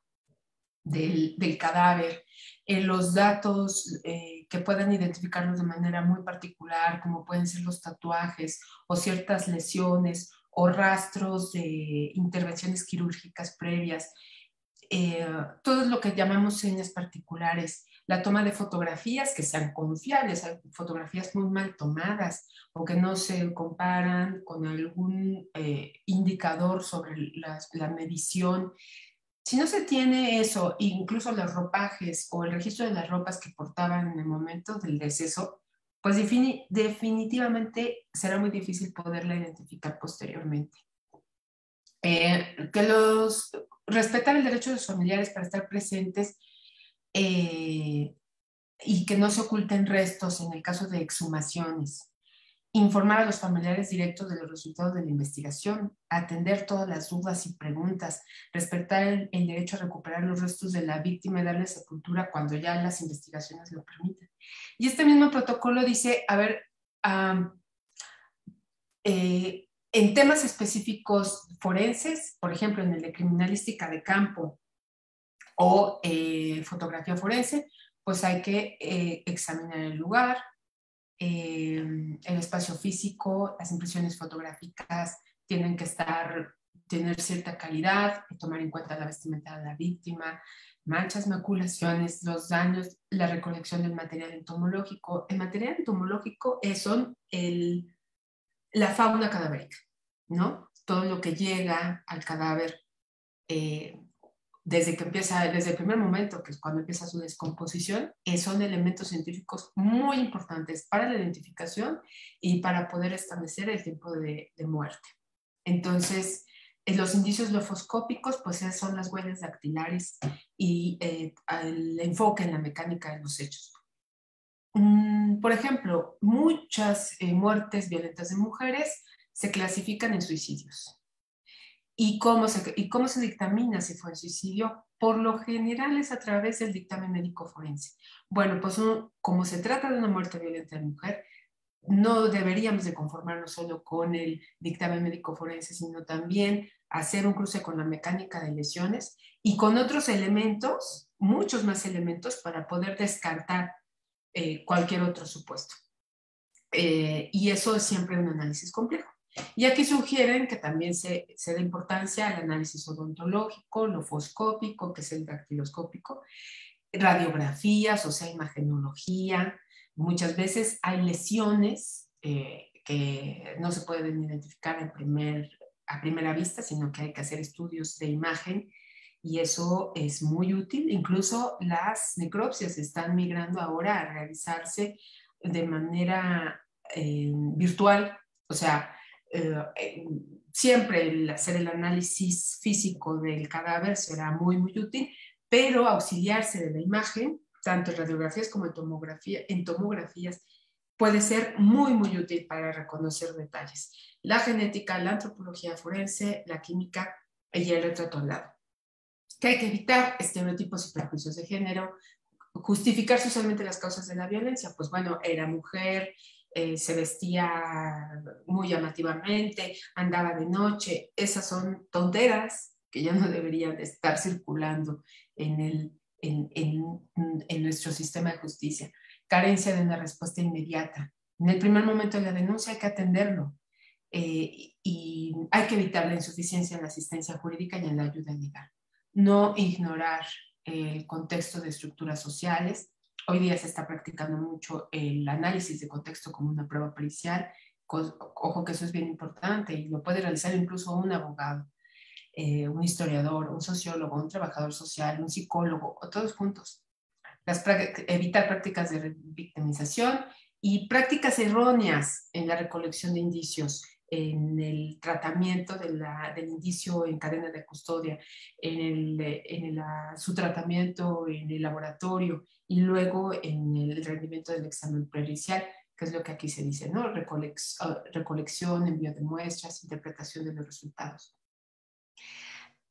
del cadáver, los datos que puedan identificarlos de manera muy particular, como pueden ser los tatuajes o ciertas lesiones o rastros de intervenciones quirúrgicas previas. Todo lo que llamamos señas particulares, la toma de fotografías que sean confiables, fotografías muy mal tomadas o que no se comparan con algún indicador sobre la medición. Si no se tiene eso, incluso los ropajes o el registro de las ropas que portaban en el momento del deceso, pues definitivamente será muy difícil poderla identificar posteriormente. Respetar el derecho de los familiares para estar presentes y que no se oculten restos en el caso de exhumaciones. Informar a los familiares directos de los resultados de la investigación. Atender todas las dudas y preguntas. Respetar el derecho a recuperar los restos de la víctima y darle sepultura cuando ya las investigaciones lo permitan. Y este mismo protocolo dice, a ver, en temas específicos forenses, por ejemplo, en el de criminalística de campo o fotografía forense, pues hay que examinar el lugar, el espacio físico, las impresiones fotográficas tienen que tener cierta calidad, tomar en cuenta la vestimenta de la víctima, manchas, maculaciones, los daños, la recolección del material entomológico. El material entomológico son la fauna cadavérica, ¿no? Todo lo que llega al cadáver, desde el primer momento, que es cuando empieza su descomposición, son elementos científicos muy importantes para la identificación y para poder establecer el tiempo de muerte. Entonces, los indicios lofoscópicos pues son las huellas dactilares y el enfoque en la mecánica de los hechos. Por ejemplo, muchas muertes violentas de mujeres se clasifican en suicidios. ¿Y cómo se dictamina si fue suicidio? Por lo general es a través del dictamen médico forense. Bueno, pues como se trata de una muerte violenta de mujer, no deberíamos de conformarnos solo con el dictamen médico forense, sino también hacer un cruce con la mecánica de lesiones y con otros elementos, muchos más elementos, para poder descartar cualquier otro supuesto. Y eso es siempre un análisis complejo. Y aquí sugieren que también se dé importancia al análisis odontológico, lofoscópico, que es el dactiloscópico, radiografías, o sea, imagenología. Muchas veces hay lesiones que no se pueden identificar a primera vista, sino que hay que hacer estudios de imagen y eso es muy útil. Incluso las necropsias están migrando ahora a realizarse de manera virtual, o sea, siempre el hacer el análisis físico del cadáver será muy útil, pero auxiliarse de la imagen, tanto en radiografías como en tomografías, puede ser muy útil para reconocer detalles. La genética, la antropología forense, la química y el retrato al lado. Que hay que evitar estereotipos y prejuicios de género, justificar socialmente las causas de la violencia, pues bueno, era mujer, se vestía muy llamativamente, andaba de noche. Esas son tonteras que ya no deberían de estar circulando en nuestro sistema de justicia. Carencia de una respuesta inmediata. En el primer momento de la denuncia hay que atenderlo y hay que evitar la insuficiencia en la asistencia jurídica y en la ayuda legal. No ignorar el contexto de estructuras sociales. Hoy día se está practicando mucho el análisis de contexto como una prueba pericial. Ojo que eso es bien importante y lo puede realizar incluso un abogado, un historiador, un sociólogo, un trabajador social, un psicólogo, todos juntos. Evitar prácticas de victimización y prácticas erróneas en la recolección de indicios, en el tratamiento del indicio en cadena de custodia, su tratamiento en el laboratorio y luego en el rendimiento del examen pericial, que es lo que aquí se dice, ¿no? Recolección, envío de muestras, interpretación de los resultados.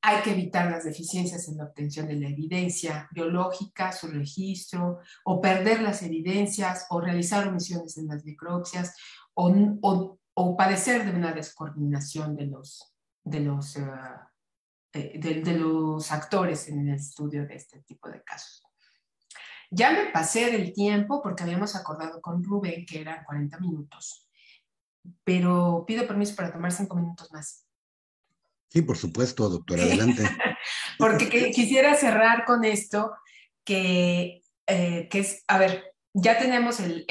Hay que evitar las deficiencias en la obtención de la evidencia biológica, su registro, o perder las evidencias, o realizar omisiones en las necropsias, o padecer de una descoordinación de los actores en el estudio de este tipo de casos. Ya me pasé del tiempo porque habíamos acordado con Rubén que eran 40 minutos, pero pido permiso para tomar 5 minutos más. Sí, por supuesto, doctora, adelante. Porque quisiera cerrar con esto, que es, a ver, ya tenemos el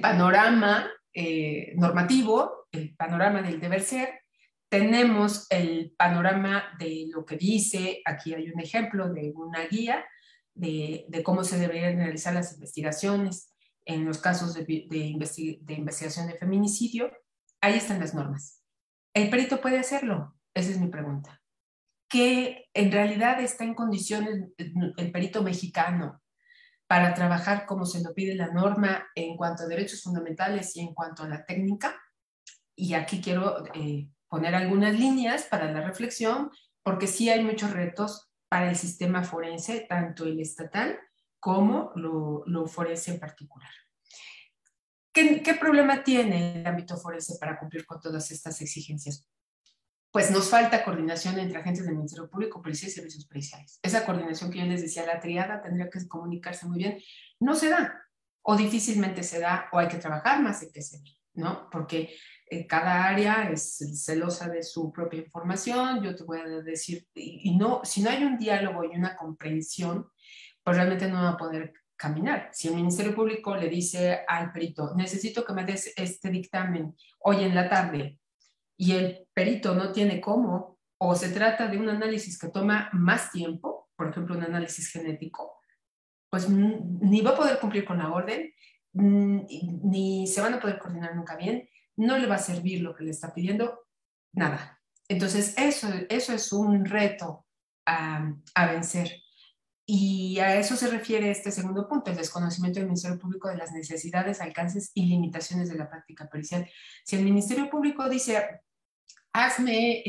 panorama normativo, el panorama del deber ser, tenemos el panorama de lo que dice, aquí hay un ejemplo de una guía de cómo se deberían realizar las investigaciones en los casos de investigación de feminicidio, ahí están las normas. ¿El perito puede hacerlo? Esa es mi pregunta. ¿Qué en realidad está en condiciones el perito mexicano para trabajar como se lo pide la norma en cuanto a derechos fundamentales y en cuanto a la técnica? Y aquí quiero poner algunas líneas para la reflexión, porque sí hay muchos retos para el sistema forense, tanto el estatal como lo forense en particular. ¿Qué problema tiene el ámbito forense para cumplir con todas estas exigencias? Pues nos falta coordinación entre agentes del Ministerio Público, Policía y Servicios Policiales. Esa coordinación que yo les decía, la triada, tendría que comunicarse muy bien. No se da, o difícilmente se da, o hay que trabajar más en que se da, ¿no? Porque cada área es celosa de su propia información, yo te voy a decir, y no, si no hay un diálogo y una comprensión, pues realmente no va a poder caminar. Si el Ministerio Público le dice al perito, necesito que me des este dictamen hoy en la tarde, y el perito no tiene cómo, o se trata de un análisis que toma más tiempo, por ejemplo, un análisis genético, pues ni va a poder cumplir con la orden, ni se van a poder coordinar nunca bien, no le va a servir lo que le está pidiendo, nada. Entonces, eso es un reto a vencer. Y a eso se refiere este segundo punto, el desconocimiento del Ministerio Público de las necesidades, alcances y limitaciones de la práctica pericial. Si el Ministerio Público dice, hazme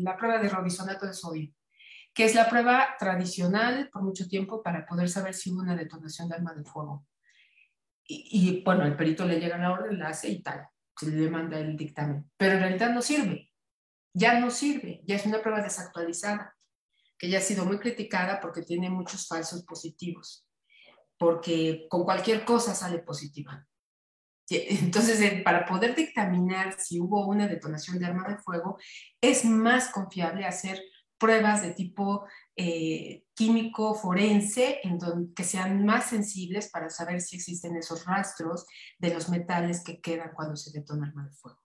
la prueba de robisonato de sodio, que es la prueba tradicional por mucho tiempo para poder saber si hubo una detonación de arma de fuego. Y bueno, el perito le llega la orden, la hace y tal, se le manda el dictamen. Pero en realidad no sirve, ya no sirve, ya es una prueba desactualizada, que ya ha sido muy criticada porque tiene muchos falsos positivos, porque con cualquier cosa sale positiva. Entonces, para poder dictaminar si hubo una detonación de arma de fuego, es más confiable hacer pruebas de tipo químico forense, en donde, que sean más sensibles para saber si existen esos rastros de los metales que quedan cuando se detona arma de fuego.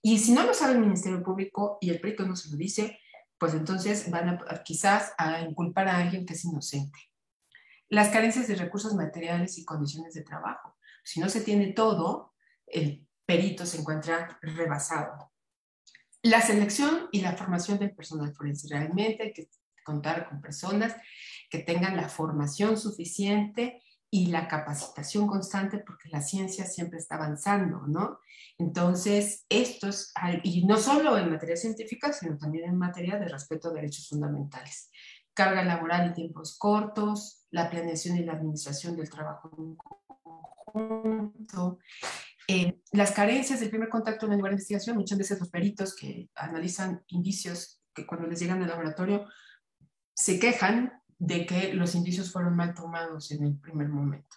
Y si no lo sabe el Ministerio Público y el perito no se lo dice, pues entonces van a, quizás a inculpar a alguien que es inocente. Las carencias de recursos materiales y condiciones de trabajo. Si no se tiene todo, el perito se encuentra rebasado. La selección y la formación del personal forense. Realmente hay que contar con personas que tengan la formación suficiente y la capacitación constante, porque la ciencia siempre está avanzando, ¿no? Entonces, y no solo en materia científica, sino también en materia de respeto a derechos fundamentales. Carga laboral y tiempos cortos, la planeación y la administración del trabajo en conjunto. Las carencias del primer contacto en el lugar de investigación. Muchas veces los peritos que analizan indicios, que cuando les llegan al laboratorio, se quejan de que los indicios fueron mal tomados en el primer momento.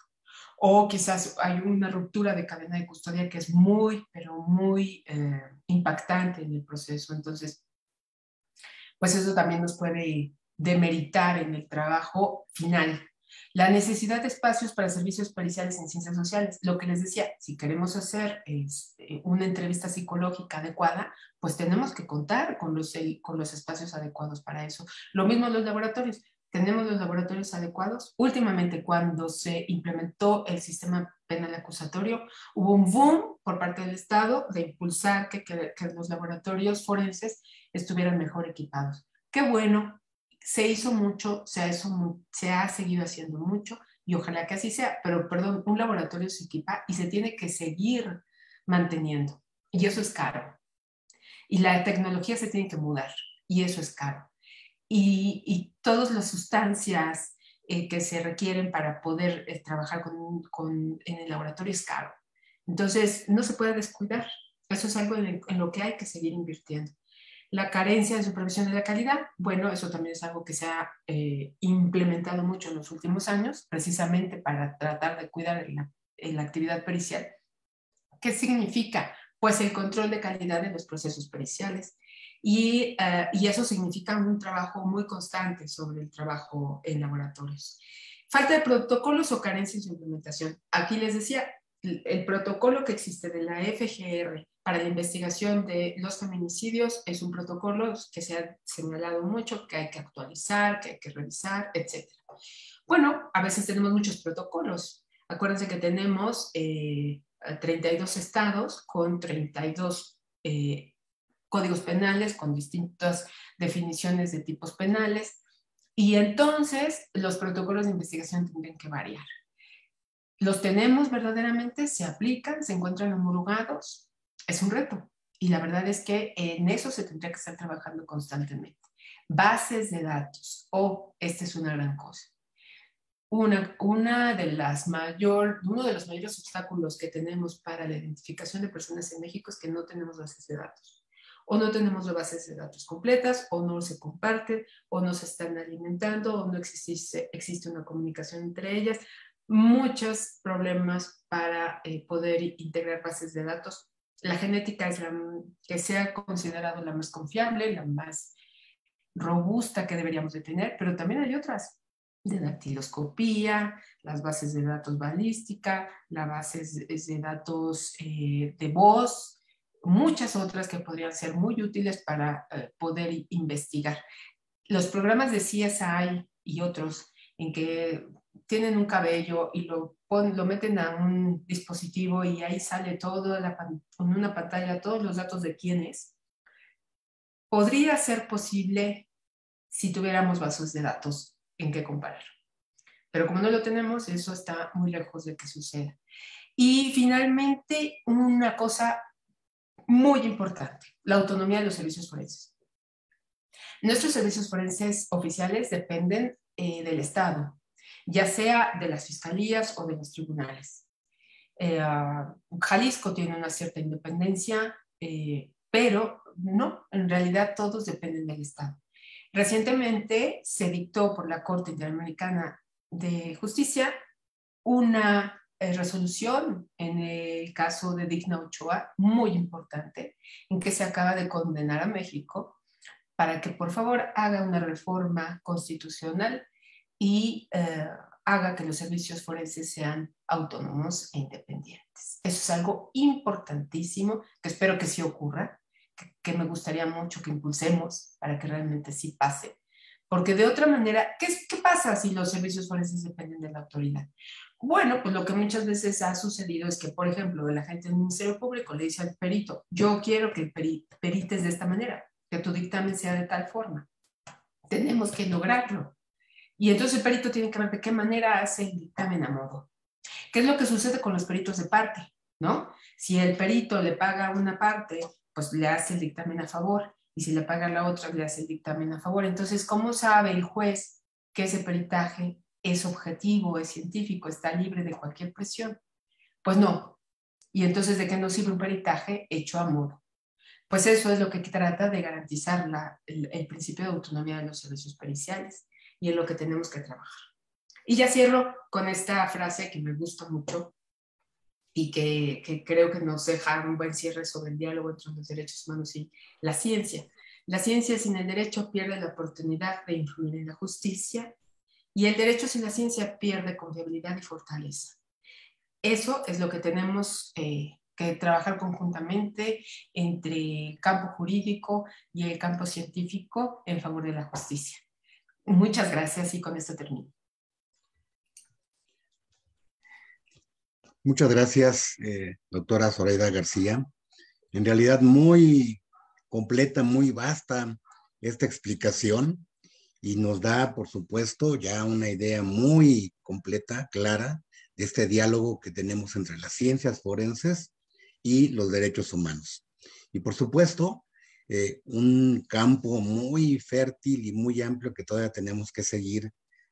O quizás hay una ruptura de cadena de custodia que es muy, pero muy impactante en el proceso. Entonces, pues eso también nos puede demeritar en el trabajo final. La necesidad de espacios para servicios periciales en ciencias sociales. Lo que les decía, si queremos hacer una entrevista psicológica adecuada, pues tenemos que contar con los espacios adecuados para eso. Lo mismo en los laboratorios. ¿Tenemos los laboratorios adecuados? Últimamente, cuando se implementó el sistema penal acusatorio, hubo un boom por parte del Estado de impulsar que los laboratorios forenses estuvieran mejor equipados. ¡Qué bueno! Se hizo mucho, se ha seguido haciendo mucho y ojalá que así sea, pero perdón, un laboratorio se equipa y se tiene que seguir manteniendo y eso es caro. Y la tecnología se tiene que mudar y eso es caro. Y todas las sustancias que se requieren para poder trabajar en el laboratorio es caro. Entonces, no se puede descuidar. Eso es algo en lo que hay que seguir invirtiendo. La carencia de supervisión de la calidad, bueno, eso también es algo que se ha implementado mucho en los últimos años, precisamente para tratar de cuidar la actividad pericial. ¿Qué significa? Pues el control de calidad de los procesos periciales. Y eso significa un trabajo muy constante sobre el trabajo en laboratorios. Falta de protocolos o carencias de implementación. Aquí les decía, el protocolo que existe de la FGR para la investigación de los feminicidios es un protocolo que se ha señalado mucho, que hay que actualizar, que hay que revisar, etc. Bueno, a veces tenemos muchos protocolos. Acuérdense que tenemos 32 estados con 32 códigos penales con distintas definiciones de tipos penales y entonces los protocolos de investigación tendrían que variar. Los tenemos verdaderamente, se aplican, se encuentran homologados, es un reto y la verdad es que en eso se tendría que estar trabajando constantemente. Bases de datos, esta es una gran cosa. Uno de los mayores obstáculos que tenemos para la identificación de personas en México es que no tenemos bases de datos. O no tenemos las bases de datos completas, o no se comparten, o no se están alimentando, o no existe una comunicación entre ellas. Muchos problemas para poder integrar bases de datos. La genética es la que se ha considerado la más confiable, la más robusta que deberíamos de tener, pero también hay otras, de dactiloscopía, las bases de datos balística, las bases de datos de voz, muchas otras que podrían ser muy útiles para poder investigar. Los programas de CSI y otros en que tienen un cabello y lo meten a un dispositivo y ahí sale todo con una pantalla todos los datos de quién es, podría ser posible si tuviéramos bases de datos en que comparar. Pero como no lo tenemos, eso está muy lejos de que suceda. Y finalmente, una cosa muy importante, la autonomía de los servicios forenses. Nuestros servicios forenses oficiales dependen del Estado, ya sea de las fiscalías o de los tribunales. Jalisco tiene una cierta independencia, pero no, en realidad todos dependen del Estado. Recientemente se dictó por la Corte Interamericana de Justicia una resolución en el caso de Digna Ochoa, muy importante, en que se acaba de condenar a México para que por favor haga una reforma constitucional y haga que los servicios forenses sean autónomos e independientes. Eso es algo importantísimo que espero que sí ocurra, que me gustaría mucho que impulsemos para que realmente sí pase. Porque de otra manera, ¿qué pasa si los servicios forenses dependen de la autoridad? Bueno, pues lo que muchas veces ha sucedido es que, por ejemplo, la gente del Ministerio Público le dice al perito, yo quiero que perites de esta manera, que tu dictamen sea de tal forma. Tenemos que lograrlo. Y entonces el perito tiene que ver de qué manera hace el dictamen a modo. ¿Qué es lo que sucede con los peritos de parte? ¿No? Si el perito le paga una parte, pues le hace el dictamen a favor. Y si le paga la otra, le hace el dictamen a favor. Entonces, ¿cómo sabe el juez que ese peritaje es objetivo, es científico, está libre de cualquier presión? Pues no. Y entonces, ¿de qué nos sirve un peritaje hecho a modo? Pues eso es lo que trata de garantizar el principio de autonomía de los servicios periciales y en lo que tenemos que trabajar. Y ya cierro con esta frase que me gusta mucho y que creo que nos deja un buen cierre sobre el diálogo entre los derechos humanos y la ciencia. La ciencia sin el derecho pierde la oportunidad de influir en la justicia y el derecho sin la ciencia pierde confiabilidad y fortaleza. Eso es lo que tenemos que trabajar conjuntamente entre el campo jurídico y el campo científico en favor de la justicia. Muchas gracias y con esto termino. Muchas gracias, doctora Zoraida García. En realidad muy completa, muy vasta esta explicación y nos da, por supuesto, ya una idea muy completa, clara, de este diálogo que tenemos entre las ciencias forenses y los derechos humanos. Y por supuesto, un campo muy fértil y muy amplio que todavía tenemos que seguir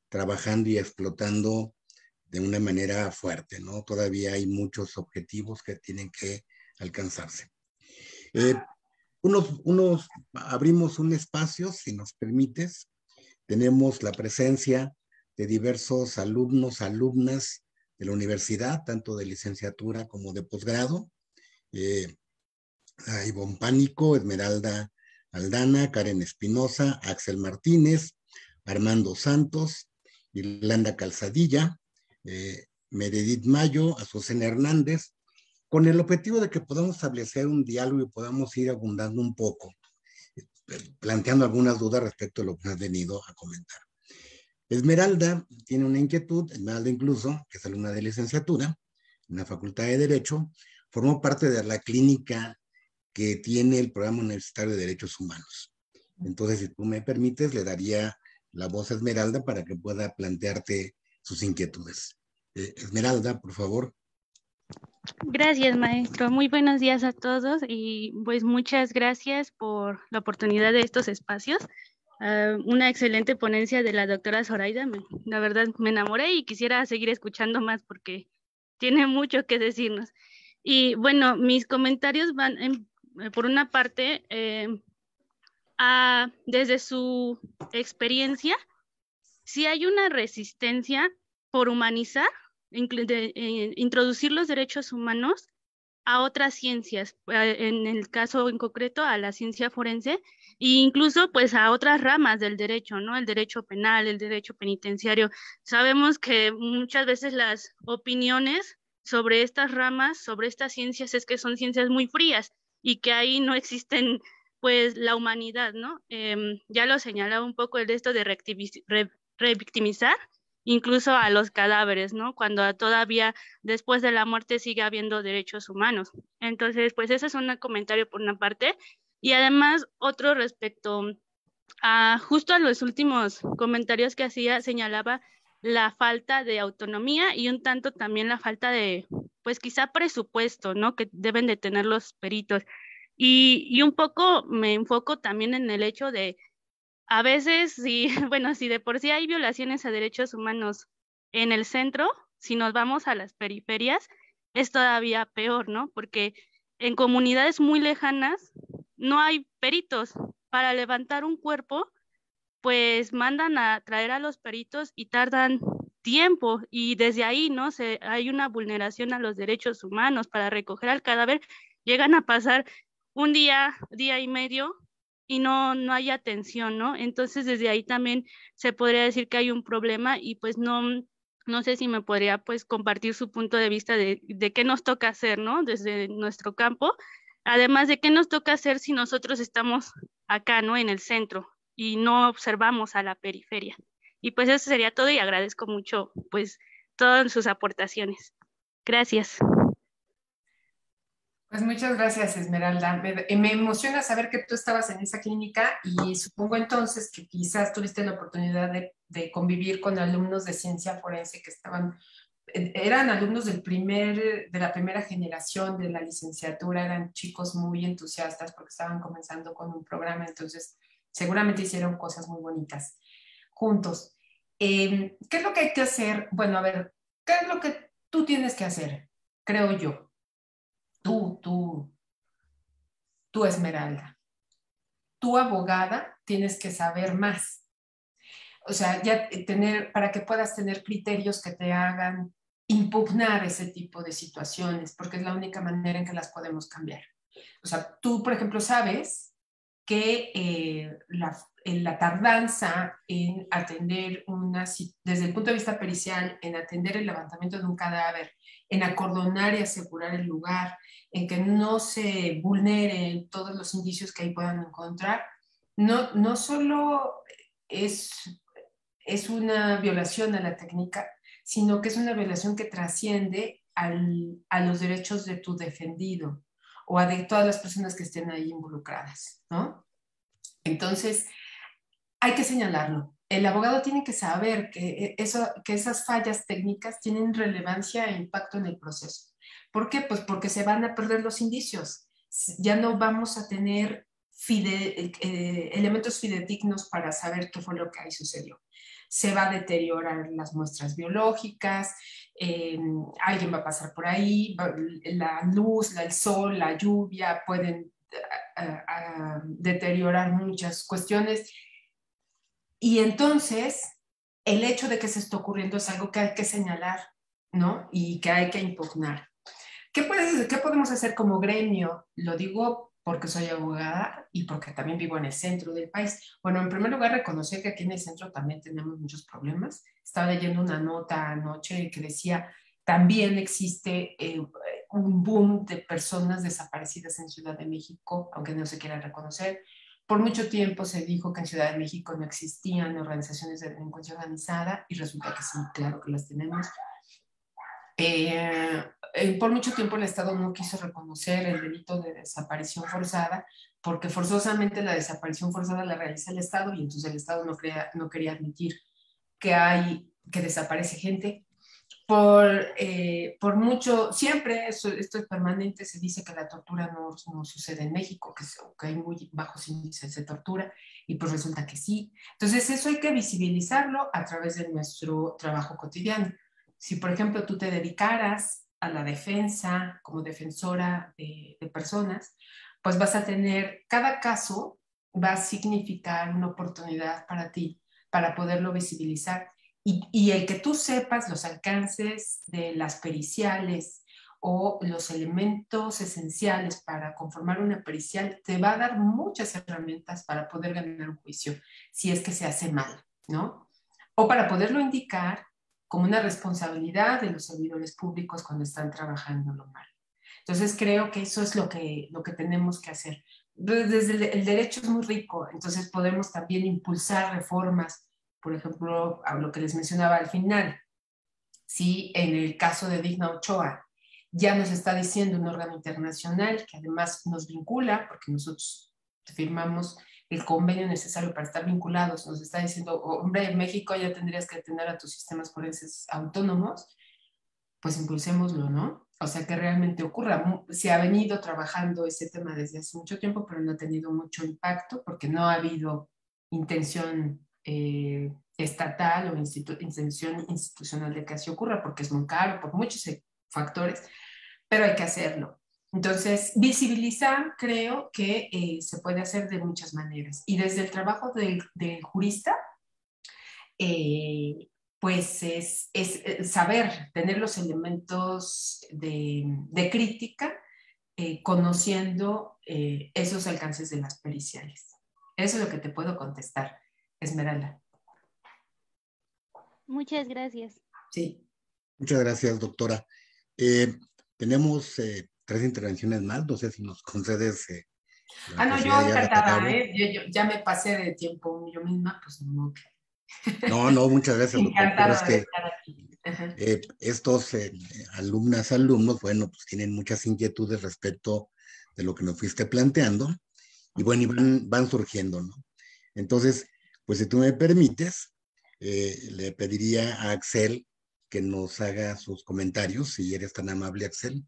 trabajando y explotando de una manera fuerte, ¿no? Todavía hay muchos objetivos que tienen que alcanzarse. Abrimos un espacio, si nos permites. Tenemos la presencia de diversos alumnos, alumnas de la universidad, tanto de licenciatura como de posgrado. Ivonne Pánico, Esmeralda Aldana, Karen Espinosa, Axel Martínez, Armando Santos, Irlanda Calzadilla, Meredith Mayo, Azucena Hernández, con el objetivo de que podamos establecer un diálogo y podamos ir abundando un poco, planteando algunas dudas respecto a lo que has venido a comentar. Esmeralda tiene una inquietud, Esmeralda incluso, que es alumna de licenciatura en la Facultad de Derecho, formó parte de la clínica que tiene el Programa Universitario de Derechos Humanos. Entonces, si tú me permites, le daría la voz a Esmeralda para que pueda plantearte sus inquietudes. Esmeralda, por favor. Gracias, maestro. Muy buenos días a todos y pues muchas gracias por la oportunidad de estos espacios. Una excelente ponencia de la doctora Zoraida. La verdad, me enamoré y quisiera seguir escuchando más porque tiene mucho que decirnos. Y bueno, mis comentarios van por una parte desde su experiencia. Si hay una resistencia por humanizar, introducir los derechos humanos a otras ciencias, en el caso en concreto a la ciencia forense e incluso pues a otras ramas del derecho, ¿no? El derecho penal, el derecho penitenciario. Sabemos que muchas veces las opiniones sobre estas ramas, sobre estas ciencias es que son ciencias muy frías y que ahí no existen, pues, la humanidad, ¿no? Ya lo señalaba un poco el esto de revictimizar incluso a los cadáveres, ¿no? Cuando todavía después de la muerte sigue habiendo derechos humanos. Entonces, pues ese es un comentario por una parte. Y además otro respecto a justo a los últimos comentarios que hacía, señalaba la falta de autonomía y un tanto también la falta de, pues quizá presupuesto, ¿no? Que deben de tener los peritos. Y un poco me enfoco también en el hecho de, a veces, si de por sí hay violaciones a derechos humanos en el centro, si nos vamos a las periferias, es todavía peor, ¿no? Porque en comunidades muy lejanas no hay peritos. Para levantar un cuerpo, pues mandan a traer a los peritos y tardan tiempo. Y desde ahí, ¿no? Hay una vulneración a los derechos humanos. Para recoger al cadáver llegan a pasar un día, día y medio, y no hay atención, ¿no? Entonces, desde ahí también se podría decir que hay un problema y pues no sé si me podría pues compartir su punto de vista de qué nos toca hacer, ¿no? Desde nuestro campo, además de qué nos toca hacer si nosotros estamos acá, ¿no? En el centro y no observamos a la periferia. Y pues eso sería todo y agradezco mucho pues todas sus aportaciones. Gracias. Pues muchas gracias, Esmeralda. Me emociona saber que tú estabas en esa clínica y supongo entonces que quizás tuviste la oportunidad de convivir con alumnos de ciencia forense que eran alumnos de la primera generación de la licenciatura, eran chicos muy entusiastas porque estaban comenzando con un programa, entonces seguramente hicieron cosas muy bonitas juntos. ¿Qué es lo que hay que hacer? Bueno, a ver, ¿qué es lo que tú tienes que hacer? Creo yo. Tú, Esmeralda, tú abogada, tienes que saber más. O sea, ya para que puedas tener criterios que te hagan impugnar ese tipo de situaciones, porque es la única manera en que las podemos cambiar. O sea, tú, por ejemplo, sabes que la tardanza en atender desde el punto de vista pericial, en atender el levantamiento de un cadáver, en acordonar y asegurar el lugar, en que no se vulneren todos los indicios que ahí puedan encontrar, no solo es una violación a la técnica, sino que es una violación que trasciende a los derechos de tu defendido o de todas las personas que estén ahí involucradas, ¿no? Entonces, hay que señalarlo. El abogado tiene que saber que esas fallas técnicas tienen relevancia e impacto en el proceso. ¿Por qué? Pues porque se van a perder los indicios. Ya no vamos a tener elementos fidedignos para saber qué fue lo que ahí sucedió. Se va a deteriorar las muestras biológicas, alguien va a pasar por ahí, la luz, el sol, la lluvia, pueden deteriorar muchas cuestiones. Y entonces, el hecho de que se está ocurriendo es algo que hay que señalar, ¿no? Y que hay que impugnar. ¿Qué podemos hacer como gremio? Lo digo porque soy abogada y porque también vivo en el centro del país. Bueno, en primer lugar, reconocer que aquí en el centro también tenemos muchos problemas. Estaba leyendo una nota anoche que decía, también existe un boom de personas desaparecidas en Ciudad de México, aunque no se quieran reconocer. Por mucho tiempo se dijo que en Ciudad de México no existían organizaciones de delincuencia organizada y resulta que sí, claro que las tenemos. Por mucho tiempo el Estado no quiso reconocer el delito de desaparición forzada porque forzosamente la desaparición forzada la realiza el Estado y entonces el Estado no quería admitir que desaparece gente. Por mucho, siempre, esto es permanente, se dice que la tortura no sucede en México, que hay muy bajos índices de tortura, y pues resulta que sí. Entonces eso hay que visibilizarlo a través de nuestro trabajo cotidiano. Si, por ejemplo, tú te dedicaras a la defensa como defensora de personas, pues vas a tener, cada caso va a significar una oportunidad para ti, para poderlo visibilizar. Y el que tú sepas los alcances de las periciales o los elementos esenciales para conformar una pericial te va a dar muchas herramientas para poder ganar un juicio, si es que se hace mal, ¿no? O para poderlo indicar como una responsabilidad de los servidores públicos cuando están trabajando lo mal. Entonces creo que eso es lo que tenemos que hacer. Desde el derecho es muy rico, entonces podemos también impulsar reformas, por ejemplo, a lo que les mencionaba al final. Sí, en el caso de Digna Ochoa, ya nos está diciendo un órgano internacional que además nos vincula, porque nosotros firmamos el convenio necesario para estar vinculados, nos está diciendo, hombre, en México ya tendrías que tener a tus sistemas forenses autónomos, pues impulsémoslo, ¿no? O sea, que realmente ocurra. Se ha venido trabajando ese tema desde hace mucho tiempo, pero no ha tenido mucho impacto porque no ha habido intención estatal o intención institucional de que así ocurra, porque es muy caro, por muchos factores, pero hay que hacerlo. Entonces, visibilizar creo que se puede hacer de muchas maneras. Y desde el trabajo del jurista, pues es saber, tener los elementos de crítica, conociendo esos alcances de las periciales. Eso es lo que te puedo contestar, Esmeralda. Muchas gracias. Sí. Muchas gracias, doctora. Tenemos 3 intervenciones más, no sé si nos concedes... no, yo encantada, yo ya me pasé de tiempo yo misma, pues no. No, muchas gracias. Encantada de estar aquí. Estos alumnos, bueno, pues tienen muchas inquietudes respecto de lo que nos fuiste planteando, y bueno, y van surgiendo, ¿no? Entonces, pues si tú me permites, le pediría a Axel que nos haga sus comentarios, si eres tan amable, Axel.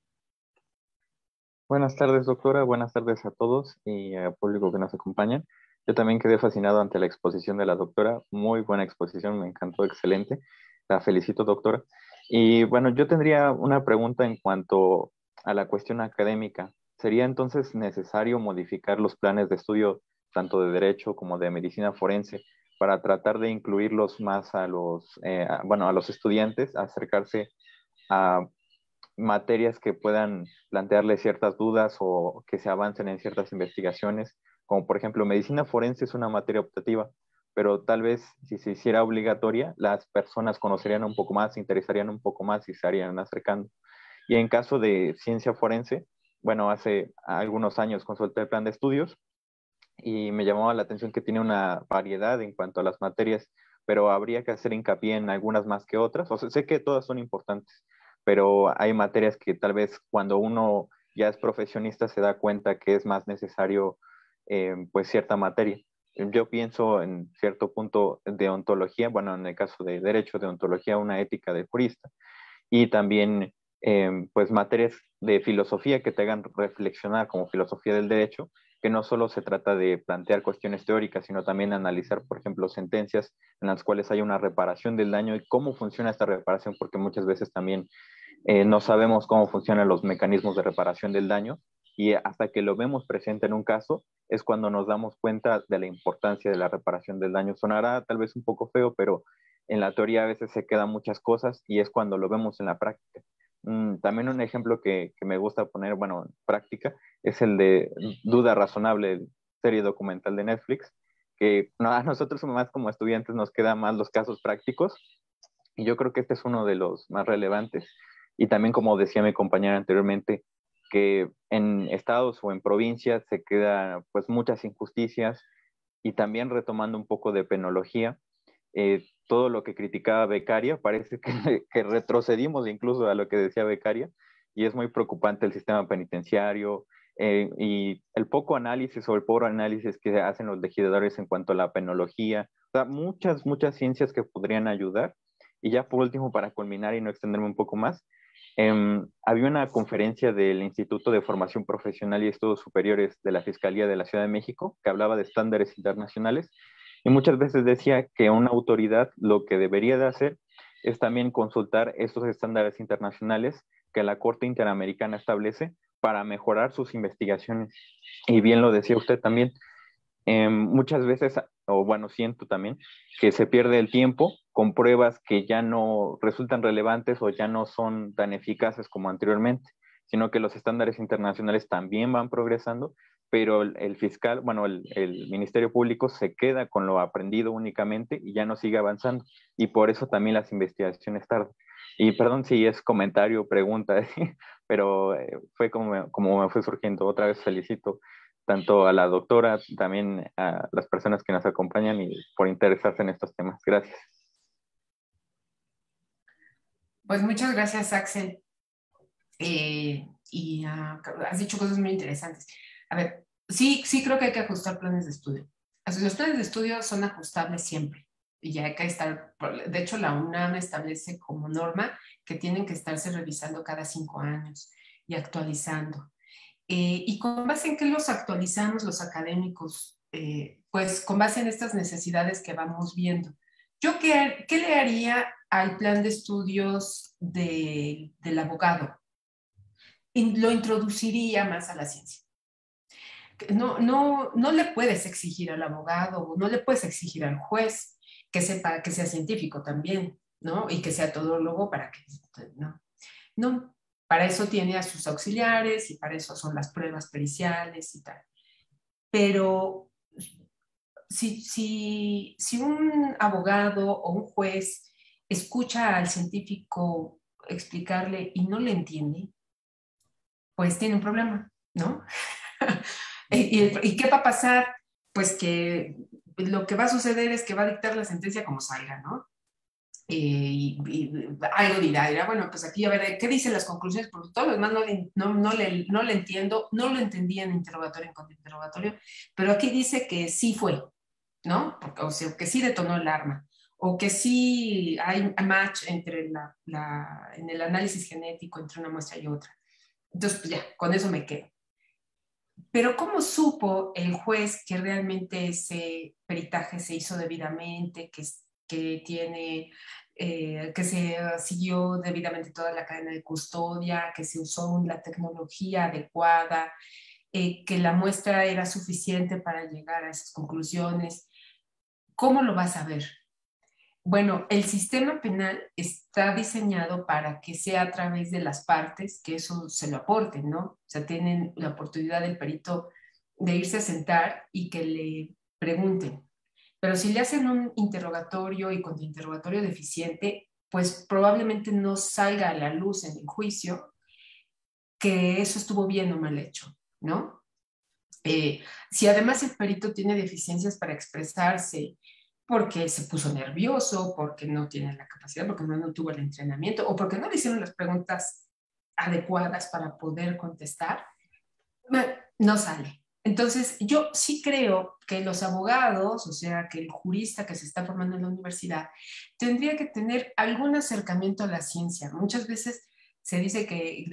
Buenas tardes, doctora. Buenas tardes a todos y al público que nos acompaña. Yo también quedé fascinado ante la exposición de la doctora. Muy buena exposición, me encantó, excelente. La felicito, doctora. Y bueno, yo tendría una pregunta en cuanto a la cuestión académica. ¿Sería entonces necesario modificar los planes de estudio, tanto de Derecho como de Medicina Forense, para tratar de incluirlos más a los, a los estudiantes, acercarse a materias que puedan plantearles ciertas dudas o que se avancen en ciertas investigaciones, como por ejemplo medicina forense es una materia optativa, pero tal vez si se hiciera obligatoria, las personas conocerían un poco más, se interesarían un poco más y se harían acercando? Y en caso de ciencia forense, bueno, hace algunos años consulté el plan de estudios y me llamaba la atención que tiene una variedad en cuanto a las materias, pero habría que hacer hincapié en algunas más que otras. O sea, sé que todas son importantes, pero hay materias que tal vez cuando uno ya es profesionista se da cuenta que es más necesario pues cierta materia. Yo pienso en cierto punto de ontología, bueno, en el caso de derecho, de ontología, una ética del jurista, y también pues materias de filosofía que te hagan reflexionar, como filosofía del derecho, que no solo se trata de plantear cuestiones teóricas, sino también analizar, por ejemplo, sentencias en las cuales hay una reparación del daño y cómo funciona esta reparación, porque muchas veces también no sabemos cómo funcionan los mecanismos de reparación del daño, y hasta que lo vemos presente en un caso es cuando nos damos cuenta de la importancia de la reparación del daño. Sonará tal vez un poco feo, pero en la teoría a veces se quedan muchas cosas y es cuando lo vemos en la práctica. También un ejemplo que me gusta poner, bueno, en práctica, es el de Duda Razonable, serie documental de Netflix, que a nosotros más como estudiantes nos quedan más los casos prácticos, y yo creo que este es uno de los más relevantes. Y también, como decía mi compañera anteriormente, que en estados o en provincias se quedan pues muchas injusticias, y también retomando un poco de penología, todo lo que criticaba Beccaria, parece que retrocedimos incluso a lo que decía Beccaria, y es muy preocupante el sistema penitenciario y el poco análisis o el pobre análisis que hacen los legisladores en cuanto a la penología. O sea, muchas ciencias que podrían ayudar. Y ya por último, para culminar y no extenderme un poco más, había una conferencia del Instituto de Formación Profesional y Estudios Superiores de la Fiscalía de la Ciudad de México que hablaba de estándares internacionales. Y muchas veces decía que una autoridad lo que debería de hacer es también consultar estos estándares internacionales que la Corte Interamericana establece para mejorar sus investigaciones. Y bien lo decía usted también. Muchas veces, siento también, que se pierde el tiempo con pruebas que ya no resultan relevantes o ya no son tan eficaces como anteriormente, sino que los estándares internacionales también van progresando, pero el fiscal, el Ministerio Público se queda con lo aprendido únicamente y ya no sigue avanzando, y por eso también las investigaciones tardan. Y perdón si es comentario, pregunta, pero fue como me fue surgiendo. Otra vez felicito tanto a la doctora, también a las personas que nos acompañan y por interesarse en estos temas. Gracias. Pues muchas gracias, Axel. Has dicho cosas muy interesantes. A ver, sí creo que hay que ajustar planes de estudio. Los planes de estudio son ajustables siempre. Y ya hay que estar, de hecho la UNAM establece como norma que tienen que estarse revisando cada 5 años y actualizando. ¿Y con base en qué los actualizamos los académicos? Pues con base en estas necesidades que vamos viendo. ¿Yo qué le haría al plan de estudios del abogado? Lo introduciría más a la ciencia. No le puedes exigir al abogado, no le puedes exigir al juez que sea científico también, ¿no? Y que sea todólogo para que... No, para eso tiene a sus auxiliares y para eso son las pruebas periciales y tal. Pero si un abogado o un juez escucha al científico explicarle y no le entiende, pues tiene un problema, ¿no? ¿Y qué va a pasar? Pues que lo que va a suceder es que va a dictar la sentencia como salga, ¿no? Y algo dirá, bueno, pues aquí a ver, ¿qué dicen las conclusiones? Porque todo lo demás no le entiendo, no lo entendía en interrogatorio, en contrainterrogatorio, pero aquí dice que sí fue, ¿no? Porque, o sea, que sí detonó el arma, o que sí hay match entre en el análisis genético entre una muestra y otra. Entonces, pues ya, con eso me quedo. Pero ¿cómo supo el juez que realmente ese peritaje se hizo debidamente, que se siguió debidamente toda la cadena de custodia, que se usó la tecnología adecuada, que la muestra era suficiente para llegar a esas conclusiones? ¿Cómo lo va a saber? Bueno, el sistema penal está diseñado para que sea a través de las partes que eso se lo aporten, ¿no? O sea, tienen la oportunidad del perito de irse a sentar y que le pregunten. Pero si le hacen un interrogatorio y contrainterrogatorio deficiente, pues probablemente no salga a la luz en el juicio que eso estuvo bien o mal hecho, ¿no? Si además el perito tiene deficiencias para expresarse, porque se puso nervioso, porque no tiene la capacidad, porque no tuvo el entrenamiento, o porque no le hicieron las preguntas adecuadas para poder contestar, no sale. Entonces, yo sí creo que los abogados, o sea, que el jurista que se está formando en la universidad, tendría que tener algún acercamiento a la ciencia. Muchas veces se dice que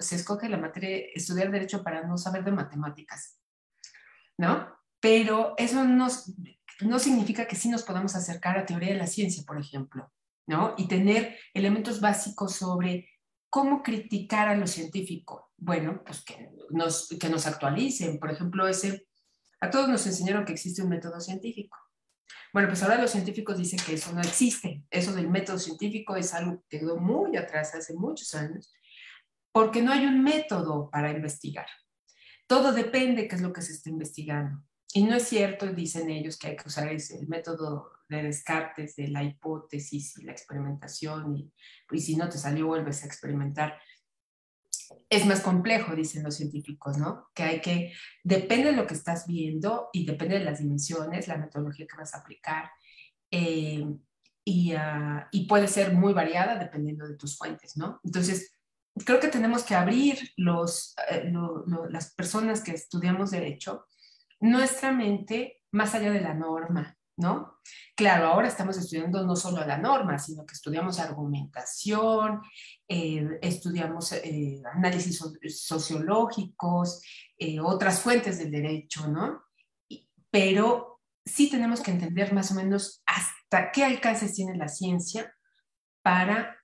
se escoge la materia, estudiar derecho para no saber de matemáticas, ¿no? Pero eso no significa que sí nos podamos acercar a teoría de la ciencia, por ejemplo, ¿no? Y tener elementos básicos sobre cómo criticar a lo científico. Bueno, pues que nos actualicen. Por ejemplo, a todos nos enseñaron que existe un método científico. Bueno, pues ahora los científicos dicen que eso no existe. Eso del método científico es algo que quedó muy atrás hace muchos años, porque no hay un método para investigar. Todo depende de qué es lo que se está investigando. Y no es cierto, dicen ellos, que hay que usar el método de Descartes, de la hipótesis y la experimentación, y si no te salió, vuelves a experimentar. Es más complejo, dicen los científicos, ¿no? Que depende de lo que estás viendo y depende de las dimensiones, la metodología que vas a aplicar, y puede ser muy variada dependiendo de tus fuentes, ¿no? Entonces, creo que tenemos que abrir las personas que estudiamos derecho nuestra mente más allá de la norma, ¿no? Claro, ahora estamos estudiando no solo la norma, sino que estudiamos argumentación, estudiamos análisis sociológicos, otras fuentes del derecho, ¿no? Pero sí tenemos que entender más o menos hasta qué alcances tiene la ciencia para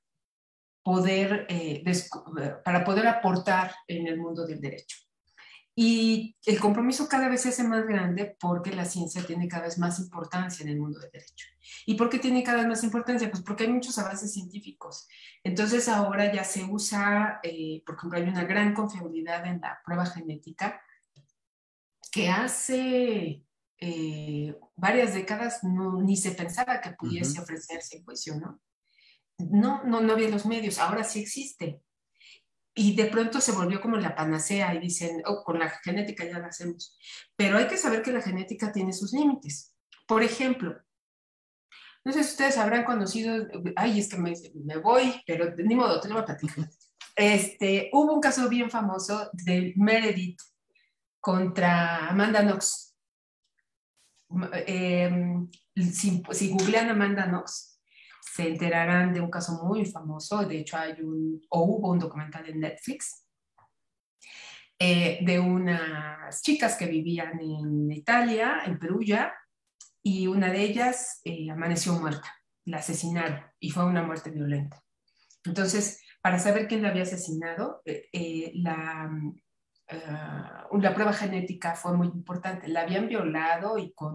poder aportar en el mundo del derecho. Y el compromiso cada vez se hace más grande porque la ciencia tiene cada vez más importancia en el mundo del derecho. ¿Y por qué tiene cada vez más importancia? Pues porque hay muchos avances científicos. Entonces ahora ya se usa, por ejemplo, hay una gran confiabilidad en la prueba genética que hace varias décadas ni se pensaba que pudiese ofrecerse en juicio, ¿no? No había los medios, ahora sí existe. Y de pronto se volvió como la panacea y dicen, oh, con la genética ya la hacemos. Pero hay que saber que la genética tiene sus límites. Por ejemplo, no sé si ustedes habrán conocido, ay, es que me voy, pero ni modo, te lo voy a platicar. Hubo un caso bien famoso de Meredith contra Amanda Knox. Si googlean Amanda Knox, se enterarán de un caso muy famoso. De hecho, hubo un documental en Netflix de unas chicas que vivían en Italia, en Perugia, y una de ellas amaneció muerta, la asesinaron, y fue una muerte violenta. Entonces, para saber quién la había asesinado, la prueba genética fue muy importante. La habían violado y con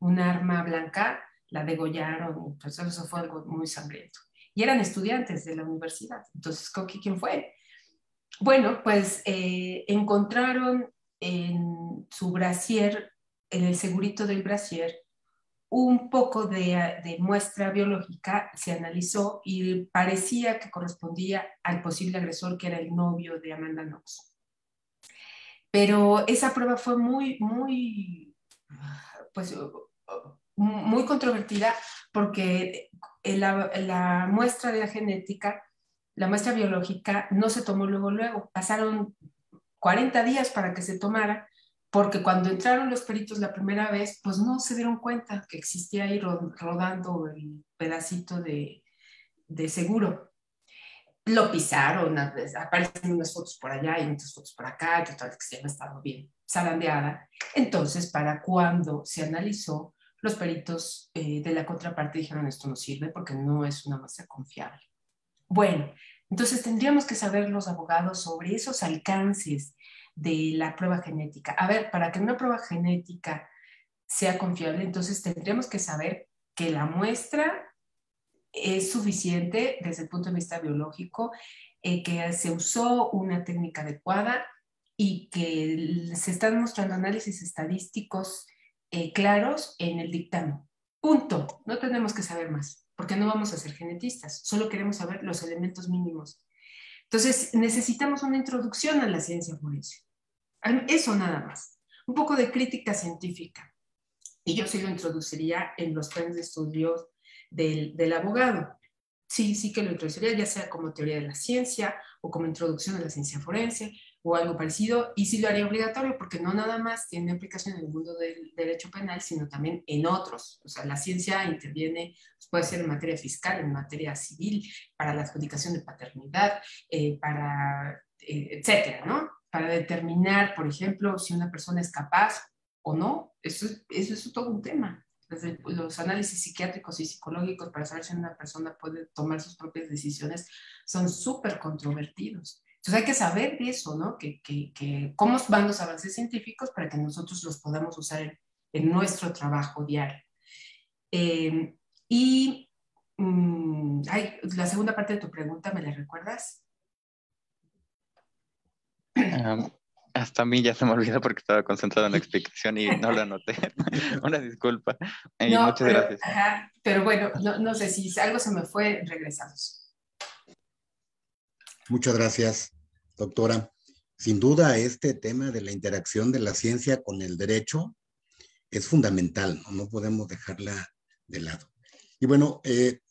un arma blanca la degollaron, entonces eso fue algo muy sangriento. Y eran estudiantes de la universidad, entonces ¿quién fue? Bueno, pues encontraron en su brasier, en el segurito del brasier, un poco de muestra biológica, se analizó y parecía que correspondía al posible agresor, que era el novio de Amanda Knox. Pero esa prueba fue muy controvertida, porque la muestra de la genética, la muestra biológica, no se tomó luego. Pasaron 40 días para que se tomara, porque cuando entraron los peritos la primera vez, pues no se dieron cuenta que existía ahí rodando el pedacito de seguro. Lo pisaron, aparecen unas fotos por allá y otras fotos por acá, total, que se había estado bien zarandeada. Entonces, para cuando se analizó, los peritos de la contraparte dijeron, esto no sirve porque no es una muestra confiable. Bueno, entonces tendríamos que saber los abogados sobre esos alcances de la prueba genética. A ver, para que una prueba genética sea confiable, entonces tendríamos que saber que la muestra es suficiente desde el punto de vista biológico, que se usó una técnica adecuada y que se están mostrando análisis estadísticos claros en el dictamen. Punto. No tenemos que saber más, porque no vamos a ser genetistas, solo queremos saber los elementos mínimos. Entonces, necesitamos una introducción a la ciencia forense. Eso nada más. Un poco de crítica científica. Y yo sí lo introduciría en los planes de estudios del abogado. Sí que lo introduciría, ya sea como teoría de la ciencia o como introducción a la ciencia forense, o algo parecido, y sí lo haría obligatorio, porque no nada más tiene aplicación en el mundo del derecho penal, sino también en otros. O sea, la ciencia interviene, puede ser en materia fiscal, en materia civil, para la adjudicación de paternidad, etcétera, ¿no? Para determinar, por ejemplo, si una persona es capaz o no. Eso es todo un tema. Desde los análisis psiquiátricos y psicológicos para saber si una persona puede tomar sus propias decisiones son súper controvertidos. Entonces hay que saber de eso, ¿no? Cómo van los avances científicos para que nosotros los podamos usar en nuestro trabajo diario. La segunda parte de tu pregunta, ¿me la recuerdas? Hasta a mí ya se me olvidó porque estaba concentrada en la explicación y no la anoté. Una disculpa. Muchas gracias. Ajá, pero bueno, no sé si algo se me fue, regresamos. Muchas gracias, doctora. Sin duda, este tema de la interacción de la ciencia con el derecho es fundamental, no podemos dejarla de lado. Y bueno,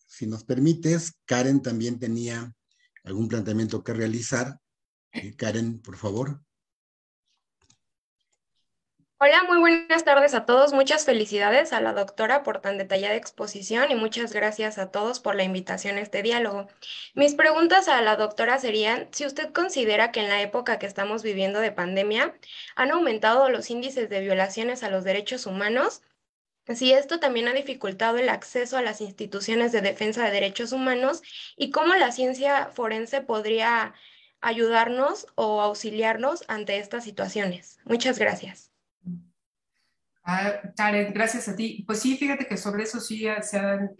si nos permites, Karen también tenía algún planteamiento que realizar. Karen, por favor. Hola, muy buenas tardes a todos. Muchas felicidades a la doctora por tan detallada exposición y muchas gracias a todos por la invitación a este diálogo. Mis preguntas a la doctora serían, si usted considera que en la época que estamos viviendo de pandemia han aumentado los índices de violaciones a los derechos humanos, si esto también ha dificultado el acceso a las instituciones de defensa de derechos humanos y cómo la ciencia forense podría ayudarnos o auxiliarnos ante estas situaciones. Muchas gracias. Karen, gracias a ti. Pues sí, fíjate que sobre eso sí se han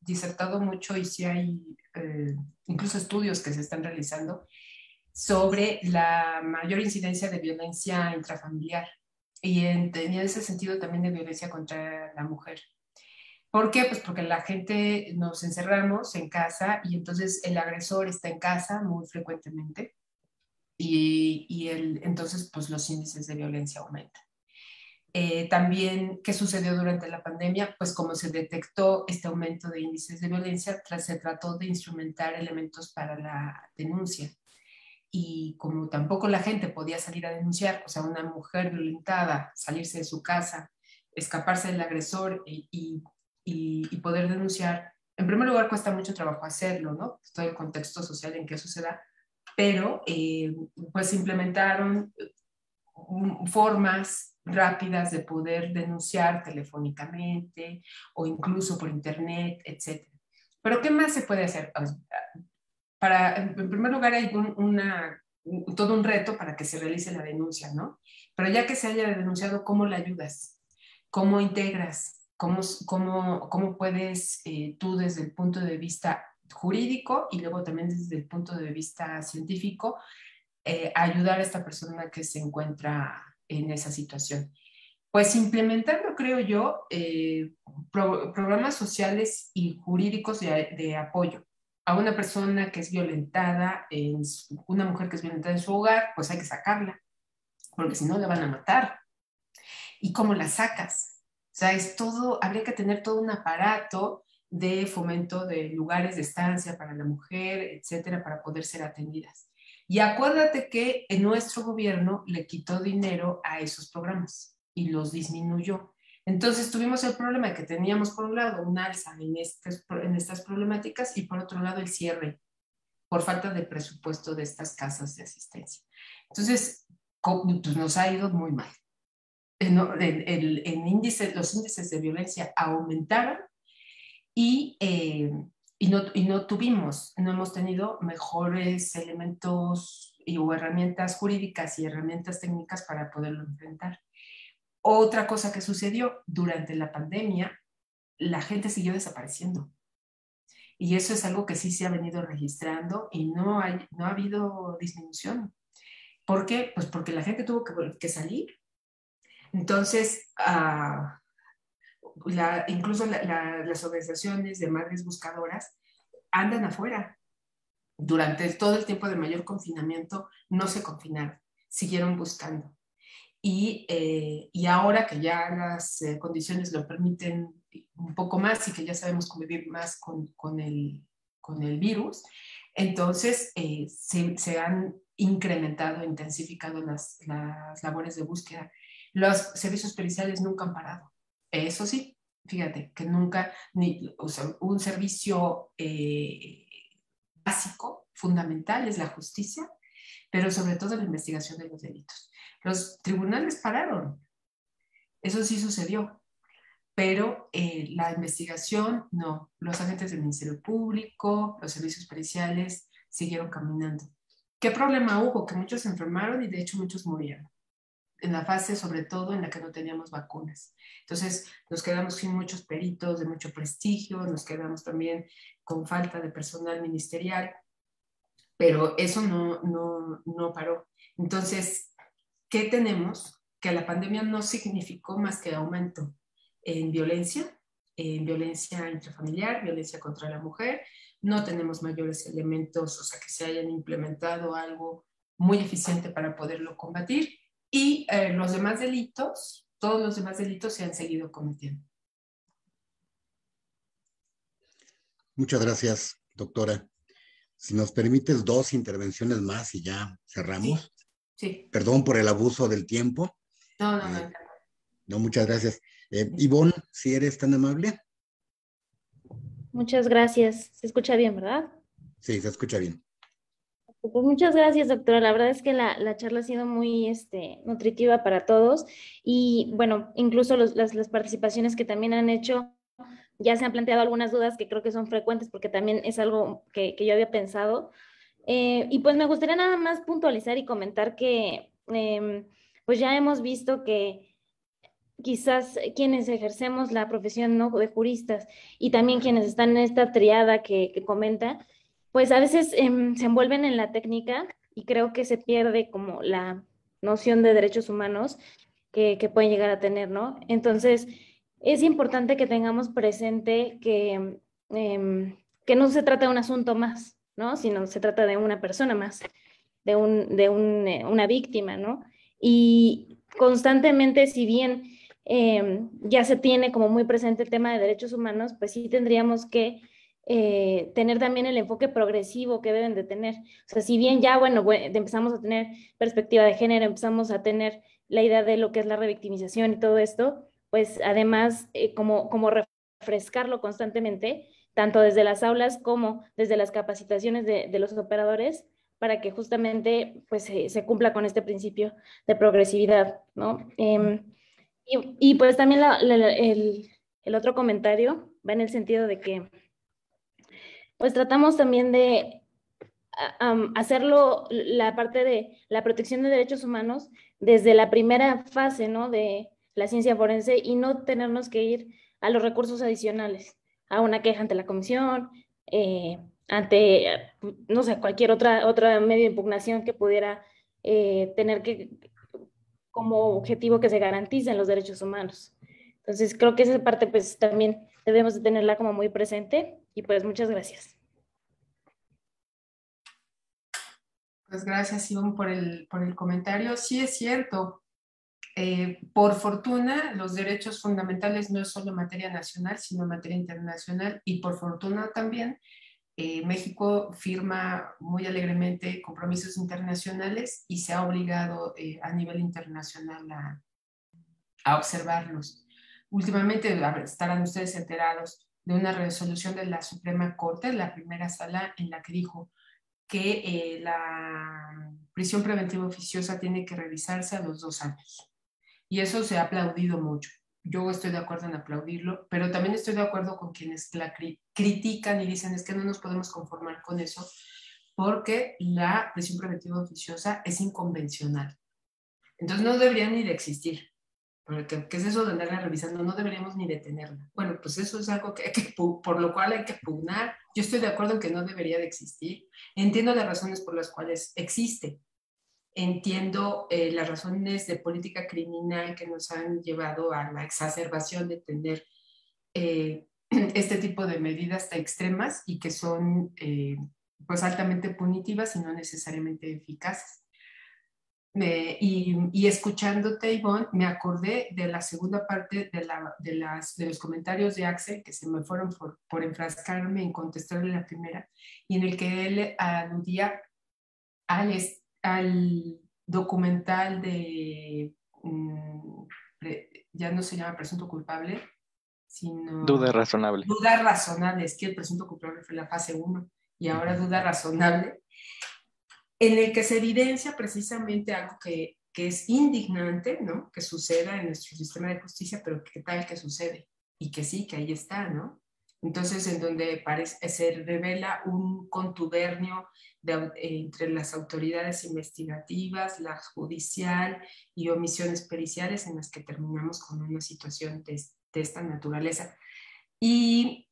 disertado mucho y sí hay incluso estudios que se están realizando sobre la mayor incidencia de violencia intrafamiliar y en ese sentido también de violencia contra la mujer. ¿Por qué? Pues porque la gente nos encerramos en casa y entonces el agresor está en casa muy frecuentemente y entonces pues los índices de violencia aumentan. También, ¿qué sucedió durante la pandemia? Pues como se detectó este aumento de índices de violencia, se trató de instrumentar elementos para la denuncia. Y como tampoco la gente podía salir a denunciar, o sea, una mujer violentada, salirse de su casa, escaparse del agresor y poder denunciar, en primer lugar cuesta mucho trabajo hacerlo, ¿no? Todo el contexto social en que eso se da, pero pues implementaron formas rápidas de poder denunciar telefónicamente o incluso por internet, etc. Pero ¿qué más se puede hacer? En primer lugar hay todo un reto para que se realice la denuncia, ¿no? Pero ya que se haya denunciado, ¿cómo la ayudas? ¿Cómo integras? ¿Cómo puedes tú desde el punto de vista jurídico y luego también desde el punto de vista científico ayudar a esta persona que se encuentra en esa situación? Pues implementando, creo yo, programas sociales y jurídicos de apoyo. A una persona que es violentada, una mujer que es violentada en su hogar, pues hay que sacarla, porque si no la van a matar. ¿Y cómo la sacas? O sea, habría que tener todo un aparato de fomento de lugares de estancia para la mujer, etcétera, para poder ser atendidas. Y acuérdate que en nuestro gobierno le quitó dinero a esos programas y los disminuyó. Entonces tuvimos el problema de que teníamos por un lado un alza en estas problemáticas y por otro lado el cierre por falta de presupuesto de estas casas de asistencia. Entonces pues nos ha ido muy mal. Los índices de violencia aumentaron no hemos tenido mejores elementos o herramientas jurídicas y herramientas técnicas para poderlo enfrentar. Otra cosa que sucedió durante la pandemia, la gente siguió desapareciendo. Y eso es algo que sí se ha venido registrando y no ha habido disminución. ¿Por qué? Pues porque la gente tuvo que salir. Entonces, las organizaciones de madres buscadoras andan afuera. Durante todo el tiempo de mayor confinamiento no se confinaron, siguieron buscando. Y ahora que ya las condiciones lo permiten un poco más y que ya sabemos convivir más con el virus, entonces se han intensificado las labores de búsqueda. Los servicios periciales nunca han parado. Eso sí, fíjate, que nunca, un servicio básico, fundamental, es la justicia, pero sobre todo la investigación de los delitos. Los tribunales pararon, eso sí sucedió, pero la investigación no. Los agentes del Ministerio Público, los servicios periciales siguieron caminando. ¿Qué problema hubo? Que muchos se enfermaron y de hecho muchos murieron. En la fase, sobre todo, en la que no teníamos vacunas. Entonces, nos quedamos sin muchos peritos de mucho prestigio, nos quedamos también con falta de personal ministerial, pero eso no paró. Entonces, ¿qué tenemos? Que la pandemia no significó más que aumento en violencia intrafamiliar, violencia contra la mujer. No tenemos mayores elementos, o sea, que se hayan implementado algo muy eficiente para poderlo combatir. Y todos los demás delitos se han seguido cometiendo. Muchas gracias, doctora. Si nos permites 2 intervenciones más y ya cerramos. Sí. Perdón por el abuso del tiempo. No, muchas gracias. Ivonne, si eres tan amable. Muchas gracias. Se escucha bien, ¿verdad? Sí, se escucha bien. Pues muchas gracias, doctora. La verdad es que la charla ha sido muy nutritiva para todos y, bueno, incluso las participaciones que también han hecho, ya se han planteado algunas dudas que creo que son frecuentes porque también es algo que yo había pensado. Y pues me gustaría nada más puntualizar y comentar que pues ya hemos visto que quizás quienes ejercemos la profesión, ¿no?, de juristas y también quienes están en esta triada que comenta, pues a veces se envuelven en la técnica y creo que se pierde como la noción de derechos humanos que pueden llegar a tener, ¿no? Entonces, es importante que tengamos presente que no se trata de un asunto más, ¿no? Sino se trata de una persona más, de una víctima, ¿no? Y constantemente, si bien ya se tiene como muy presente el tema de derechos humanos, pues sí tendríamos que tener también el enfoque progresivo que deben de tener. O sea, si bien ya, bueno, empezamos a tener perspectiva de género, empezamos a tener la idea de lo que es la revictimización y todo esto, pues además como refrescarlo constantemente, tanto desde las aulas como desde las capacitaciones de los operadores, para que justamente pues, se cumpla con este principio de progresividad, ¿no? Y pues también el otro comentario va en el sentido de que pues tratamos también de hacerlo la parte de la protección de derechos humanos desde la primera fase, ¿no? De la ciencia forense y no tenernos que ir a los recursos adicionales, a una queja ante la comisión, ante, no sé, cualquier otra medio de impugnación que pudiera tener que, como objetivo que se garanticen los derechos humanos. Entonces, creo que esa parte pues también debemos de tenerla como muy presente y pues muchas gracias. Pues gracias, Ivonne, por el comentario. Sí, es cierto. Por fortuna, los derechos fundamentales no es solo materia nacional, sino materia internacional, y por fortuna también México firma muy alegremente compromisos internacionales y se ha obligado a nivel internacional a observarlos. Últimamente estarán ustedes enterados de una resolución de la Suprema Corte, la primera sala, en la que dijo que la prisión preventiva oficiosa tiene que revisarse a los 2 años. Y eso se ha aplaudido mucho. Yo estoy de acuerdo en aplaudirlo, pero también estoy de acuerdo con quienes la critican y dicen es que no nos podemos conformar con eso porque la prisión preventiva oficiosa es inconvencional. Entonces no debería ni de existir. Porque, ¿qué es eso de andarla revisando? No deberíamos ni detenerla. Bueno, pues eso es algo que por lo cual hay que pugnar. Yo estoy de acuerdo en que no debería de existir. Entiendo las razones por las cuales existe. Entiendo las razones de política criminal que nos han llevado a la exacerbación de tener este tipo de medidas tan extremas y que son pues altamente punitivas y no necesariamente eficaces. Y escuchándote, Ivonne, me acordé de la segunda parte de los comentarios de Axel que se me fueron por enfrascarme en contestarle la primera, y en el que él aludía al documental de, ya no se llama Presunto Culpable, sino... Duda Razonable. Duda Razonable, es que el Presunto Culpable fue la fase 1 y ahora Duda Razonable, en el que se evidencia precisamente algo que es indignante, ¿no? Que suceda en nuestro sistema de justicia, pero ¿qué tal que sucede? Y que sí, que ahí está, ¿no? Entonces, en donde se revela un contubernio entre las autoridades investigativas, la judicial y omisiones periciales en las que terminamos con una situación de esta naturaleza. Y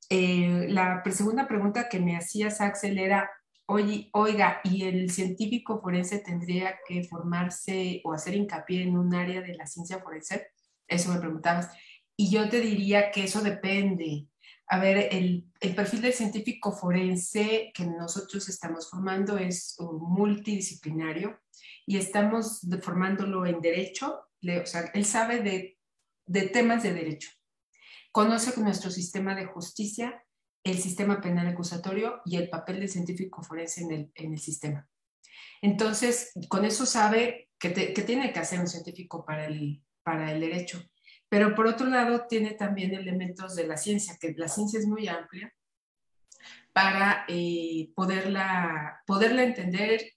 la segunda pregunta que me hacías, Axel, era, oiga, ¿y el científico forense tendría que formarse o hacer hincapié en un área de la ciencia forense? Eso me preguntabas. Y yo te diría que eso depende. A ver, el perfil del científico forense que nosotros estamos formando es multidisciplinario y estamos formándolo en derecho. O sea, él sabe de temas de derecho. Conoce nuestro sistema de justicia, el sistema penal acusatorio y el papel del científico forense en el sistema. Entonces, con eso sabe que tiene que hacer un científico para el derecho. Pero por otro lado, tiene también elementos de la ciencia, que la ciencia es muy amplia, para poderla entender,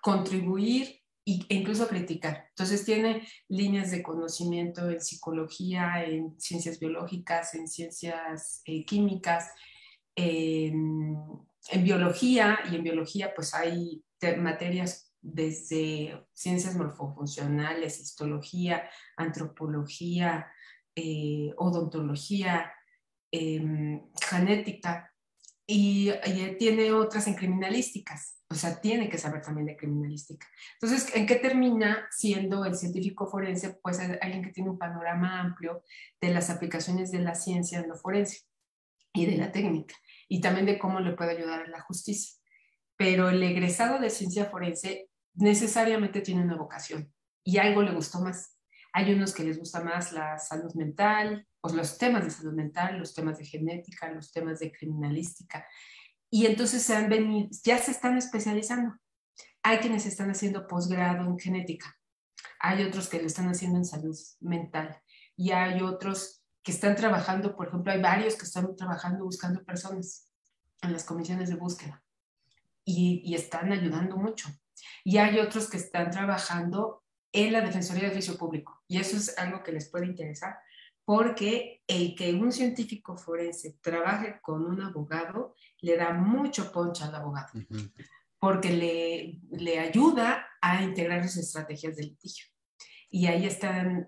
contribuir e incluso criticar. Entonces tiene líneas de conocimiento en psicología, en ciencias biológicas, en ciencias químicas, en biología, y en biología pues hay materias desde ciencias morfofuncionales, histología, antropología, odontología, genética, y tiene otras en criminalísticas. o sea, tiene que saber también de criminalística. Entonces, ¿en qué termina siendo el científico forense? Pues alguien que tiene un panorama amplio de las aplicaciones de la ciencia en lo forense y de la técnica, y también de cómo le puede ayudar a la justicia. Pero el egresado de ciencia forense necesariamente tiene una vocación y algo le gustó más. Hay unos que les gusta más la salud mental, pues los temas de salud mental, los temas de genética, los temas de criminalística. Y entonces se han venido, ya se están especializando. Hay quienes están haciendo posgrado en genética. Hay otros que lo están haciendo en salud mental. Y hay otros que están trabajando, por ejemplo, hay varios que están trabajando buscando personas en las comisiones de búsqueda. Y están ayudando mucho. Y hay otros que están trabajando en la Defensoría de Oficio Público. Y eso es algo que les puede interesar, porque el que un científico forense trabaje con un abogado le da mucho poncho al abogado, porque le ayuda a integrar sus estrategias de litigio. Y ahí están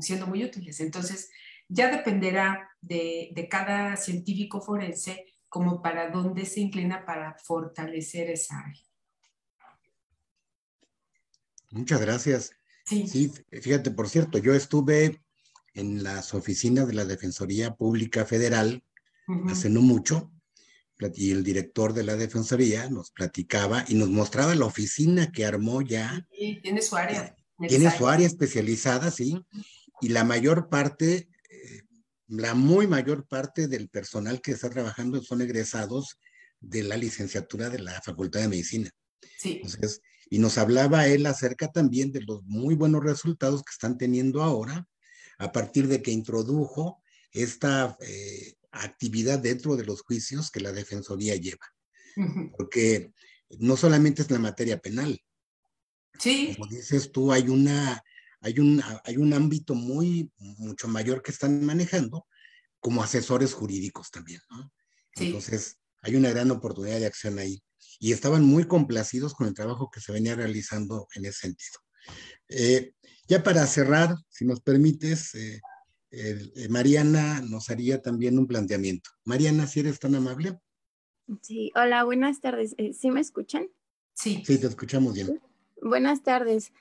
siendo muy útiles. Entonces, ya dependerá de cada científico forense como para dónde se inclina para fortalecer esa área. Muchas gracias. Sí. Sí, fíjate, por cierto, yo estuve en las oficinas de la Defensoría Pública Federal hace no mucho, y el director de la Defensoría nos platicaba y nos mostraba la oficina que armó ya. Sí, tiene su área. Tiene su área especializada, sí, y la mayor parte, la muy mayor parte del personal que está trabajando son egresados de la licenciatura de la Facultad de Medicina. Sí. Entonces, y nos hablaba él acerca también de los muy buenos resultados que están teniendo ahora a partir de que introdujo esta actividad dentro de los juicios que la Defensoría lleva. Porque no solamente es la materia penal. Sí. Como dices tú, hay un ámbito mucho mayor que están manejando como asesores jurídicos también, ¿no? Sí. Entonces, hay una gran oportunidad de acción ahí. Y estaban muy complacidos con el trabajo que se venía realizando en ese sentido. Ya para cerrar, si nos permites, Mariana nos haría también un planteamiento. Mariana, si eres tan amable. Sí, hola, buenas tardes. ¿Sí me escuchan? Sí. Sí, te escuchamos bien. Buenas tardes.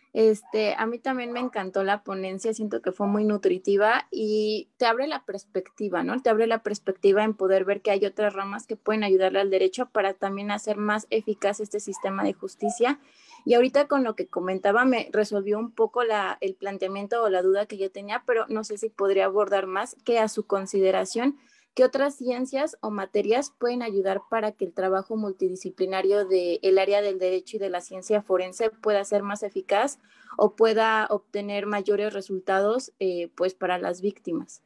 A mí también me encantó la ponencia, siento que fue muy nutritiva y te abre la perspectiva, ¿no? Te abre la perspectiva en poder ver que hay otras ramas que pueden ayudarle al derecho para también hacer más eficaz este sistema de justicia. Y ahorita con lo que comentaba me resolvió un poco el planteamiento o la duda que yo tenía, pero no sé si podría abordar más que a su consideración. ¿Qué otras ciencias o materias pueden ayudar para que el trabajo multidisciplinario del área del derecho y de la ciencia forense pueda ser más eficaz o pueda obtener mayores resultados pues para las víctimas?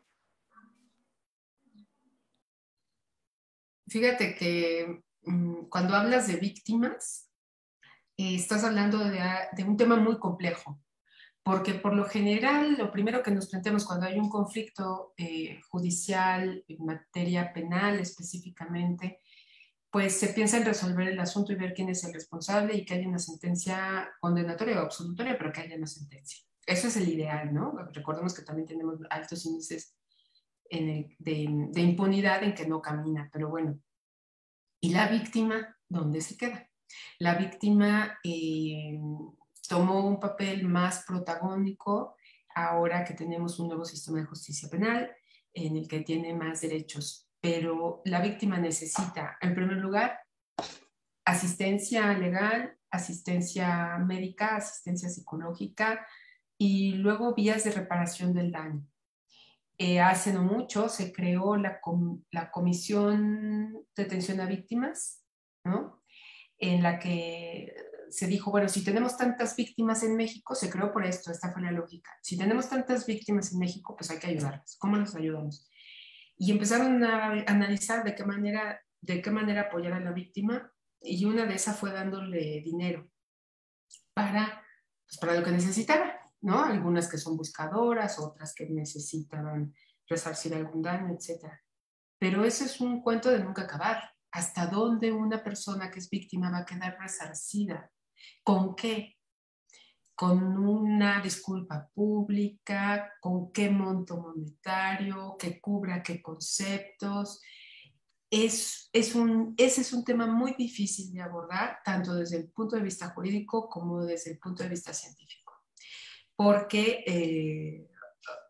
Fíjate que cuando hablas de víctimas, estás hablando de un tema muy complejo. Porque por lo general, lo primero que nos planteamos cuando hay un conflicto judicial, en materia penal específicamente, pues se piensa en resolver el asunto y ver quién es el responsable y que haya una sentencia condenatoria o absolutoria, pero que haya una sentencia. Eso es el ideal, ¿no? Recordemos que también tenemos altos índices de impunidad en que no camina, pero bueno. ¿Y la víctima dónde se queda? La víctima tomó un papel más protagónico ahora que tenemos un nuevo sistema de justicia penal en el que tiene más derechos. Pero la víctima necesita, en primer lugar, asistencia legal, asistencia médica, asistencia psicológica y luego vías de reparación del daño. Hace no mucho se creó la Comisión de Atención a Víctimas, ¿no? En la que se dijo, bueno, si tenemos tantas víctimas en México, se creó por esto, esta fue la lógica. Si tenemos tantas víctimas en México, pues hay que ayudarlas. ¿Cómo las ayudamos? Y empezaron a analizar de qué manera apoyar a la víctima, y una de esas fue dándole dinero para lo que necesitara, ¿no? Algunas que son buscadoras, otras que necesitaban resarcir algún daño, etc. Pero eso es un cuento de nunca acabar. ¿Hasta dónde una persona que es víctima va a quedar resarcida? ¿Con qué? ¿Con una disculpa pública? ¿Con qué monto monetario? ¿Qué cubra? ¿Qué conceptos? Ese es un tema muy difícil de abordar, tanto desde el punto de vista jurídico como desde el punto de vista científico. Porque,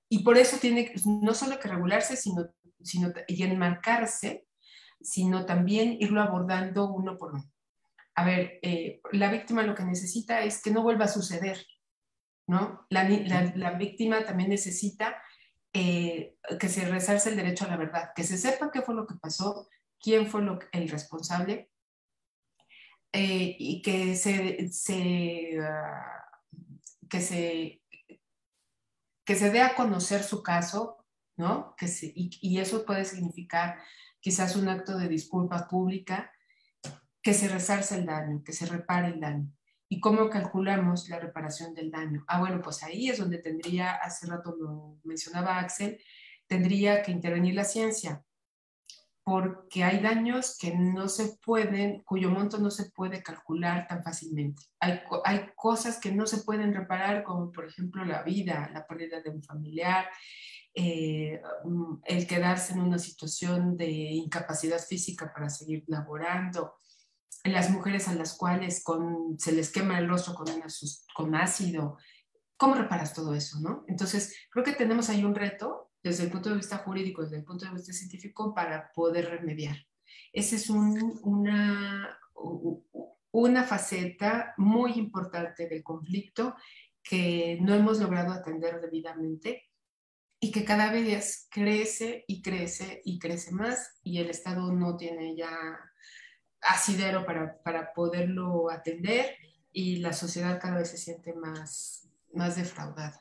y por eso tiene no solo que regularse y enmarcarse, sino también irlo abordando uno por uno. A ver, la víctima lo que necesita es que no vuelva a suceder, ¿no? La víctima también necesita... que se resarce el derecho a la verdad, que se sepa qué fue lo que pasó, quién fue el responsable, y que se dé a conocer su caso, ¿no? Y eso puede significar quizás un acto de disculpa pública, que se resarce el daño, que se repare el daño. ¿Y cómo calculamos la reparación del daño? Ah, bueno, pues ahí es donde tendría, hace rato lo mencionaba Axel, tendría que intervenir la ciencia, porque hay daños que no se pueden, cuyo monto no se puede calcular tan fácilmente. Hay cosas que no se pueden reparar, como por ejemplo la vida, la pérdida de un familiar, el quedarse en una situación de incapacidad física para seguir laborando, las mujeres a las cuales se les quema el rostro con ácido. ¿Cómo reparas todo eso, no? Entonces, creo que tenemos ahí un reto desde el punto de vista jurídico, desde el punto de vista científico, para poder remediar. Esa es una faceta muy importante del conflicto que no hemos logrado atender debidamente y que cada vez crece y crece y crece más, y el Estado no tiene ya... asidero para poderlo atender, y la sociedad cada vez se siente más defraudada.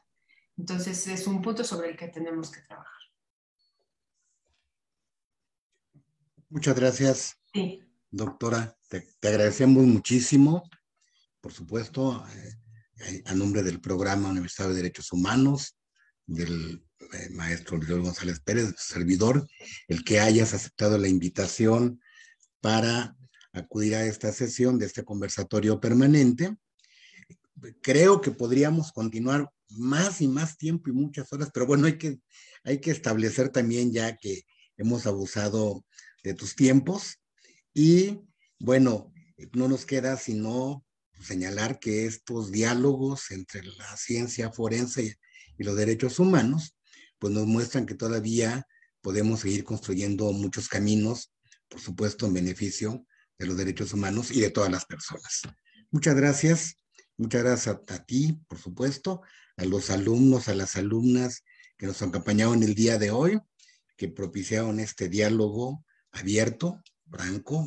Entonces es un punto sobre el que tenemos que trabajar. Muchas gracias, sí. Doctora. Te agradecemos muchísimo, por supuesto, a nombre del Programa Universitario de Derechos Humanos, del maestro Luis González Pérez, servidor, el que hayas aceptado la invitación para acudir a esta sesión de este conversatorio permanente. Creo que podríamos continuar más y más tiempo y muchas horas, pero bueno, hay que establecer también ya que hemos abusado de tus tiempos. Y bueno, no nos queda sino señalar que estos diálogos entre la ciencia forense y los derechos humanos, pues nos muestran que todavía podemos seguir construyendo muchos caminos, por supuesto, en beneficio de los derechos humanos y de todas las personas. Muchas gracias a ti, por supuesto, a los alumnos, a las alumnas que nos acompañaron el día de hoy, que propiciaron este diálogo abierto, franco,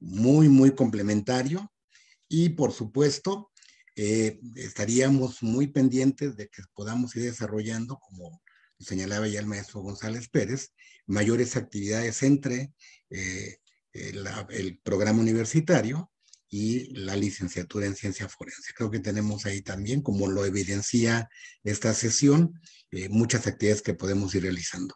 muy, muy complementario, y por supuesto, estaríamos muy pendientes de que podamos ir desarrollando, como señalaba ya el maestro González Pérez, mayores actividades entre el programa universitario y la licenciatura en ciencia forense. Creo que tenemos ahí también, como lo evidencia esta sesión, muchas actividades que podemos ir realizando.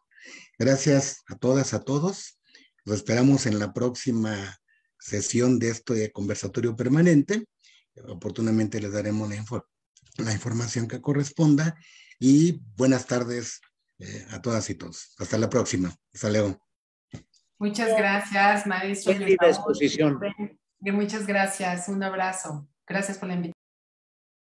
Gracias a todas, a todos. Los esperamos en la próxima sesión de este conversatorio permanente. Oportunamente les daremos la información que corresponda. Y buenas tardes a todas y todos. Hasta la próxima. Hasta luego. Muchas gracias, maestro. Muy linda exposición. Muchas gracias. Un abrazo. Gracias por la invitación.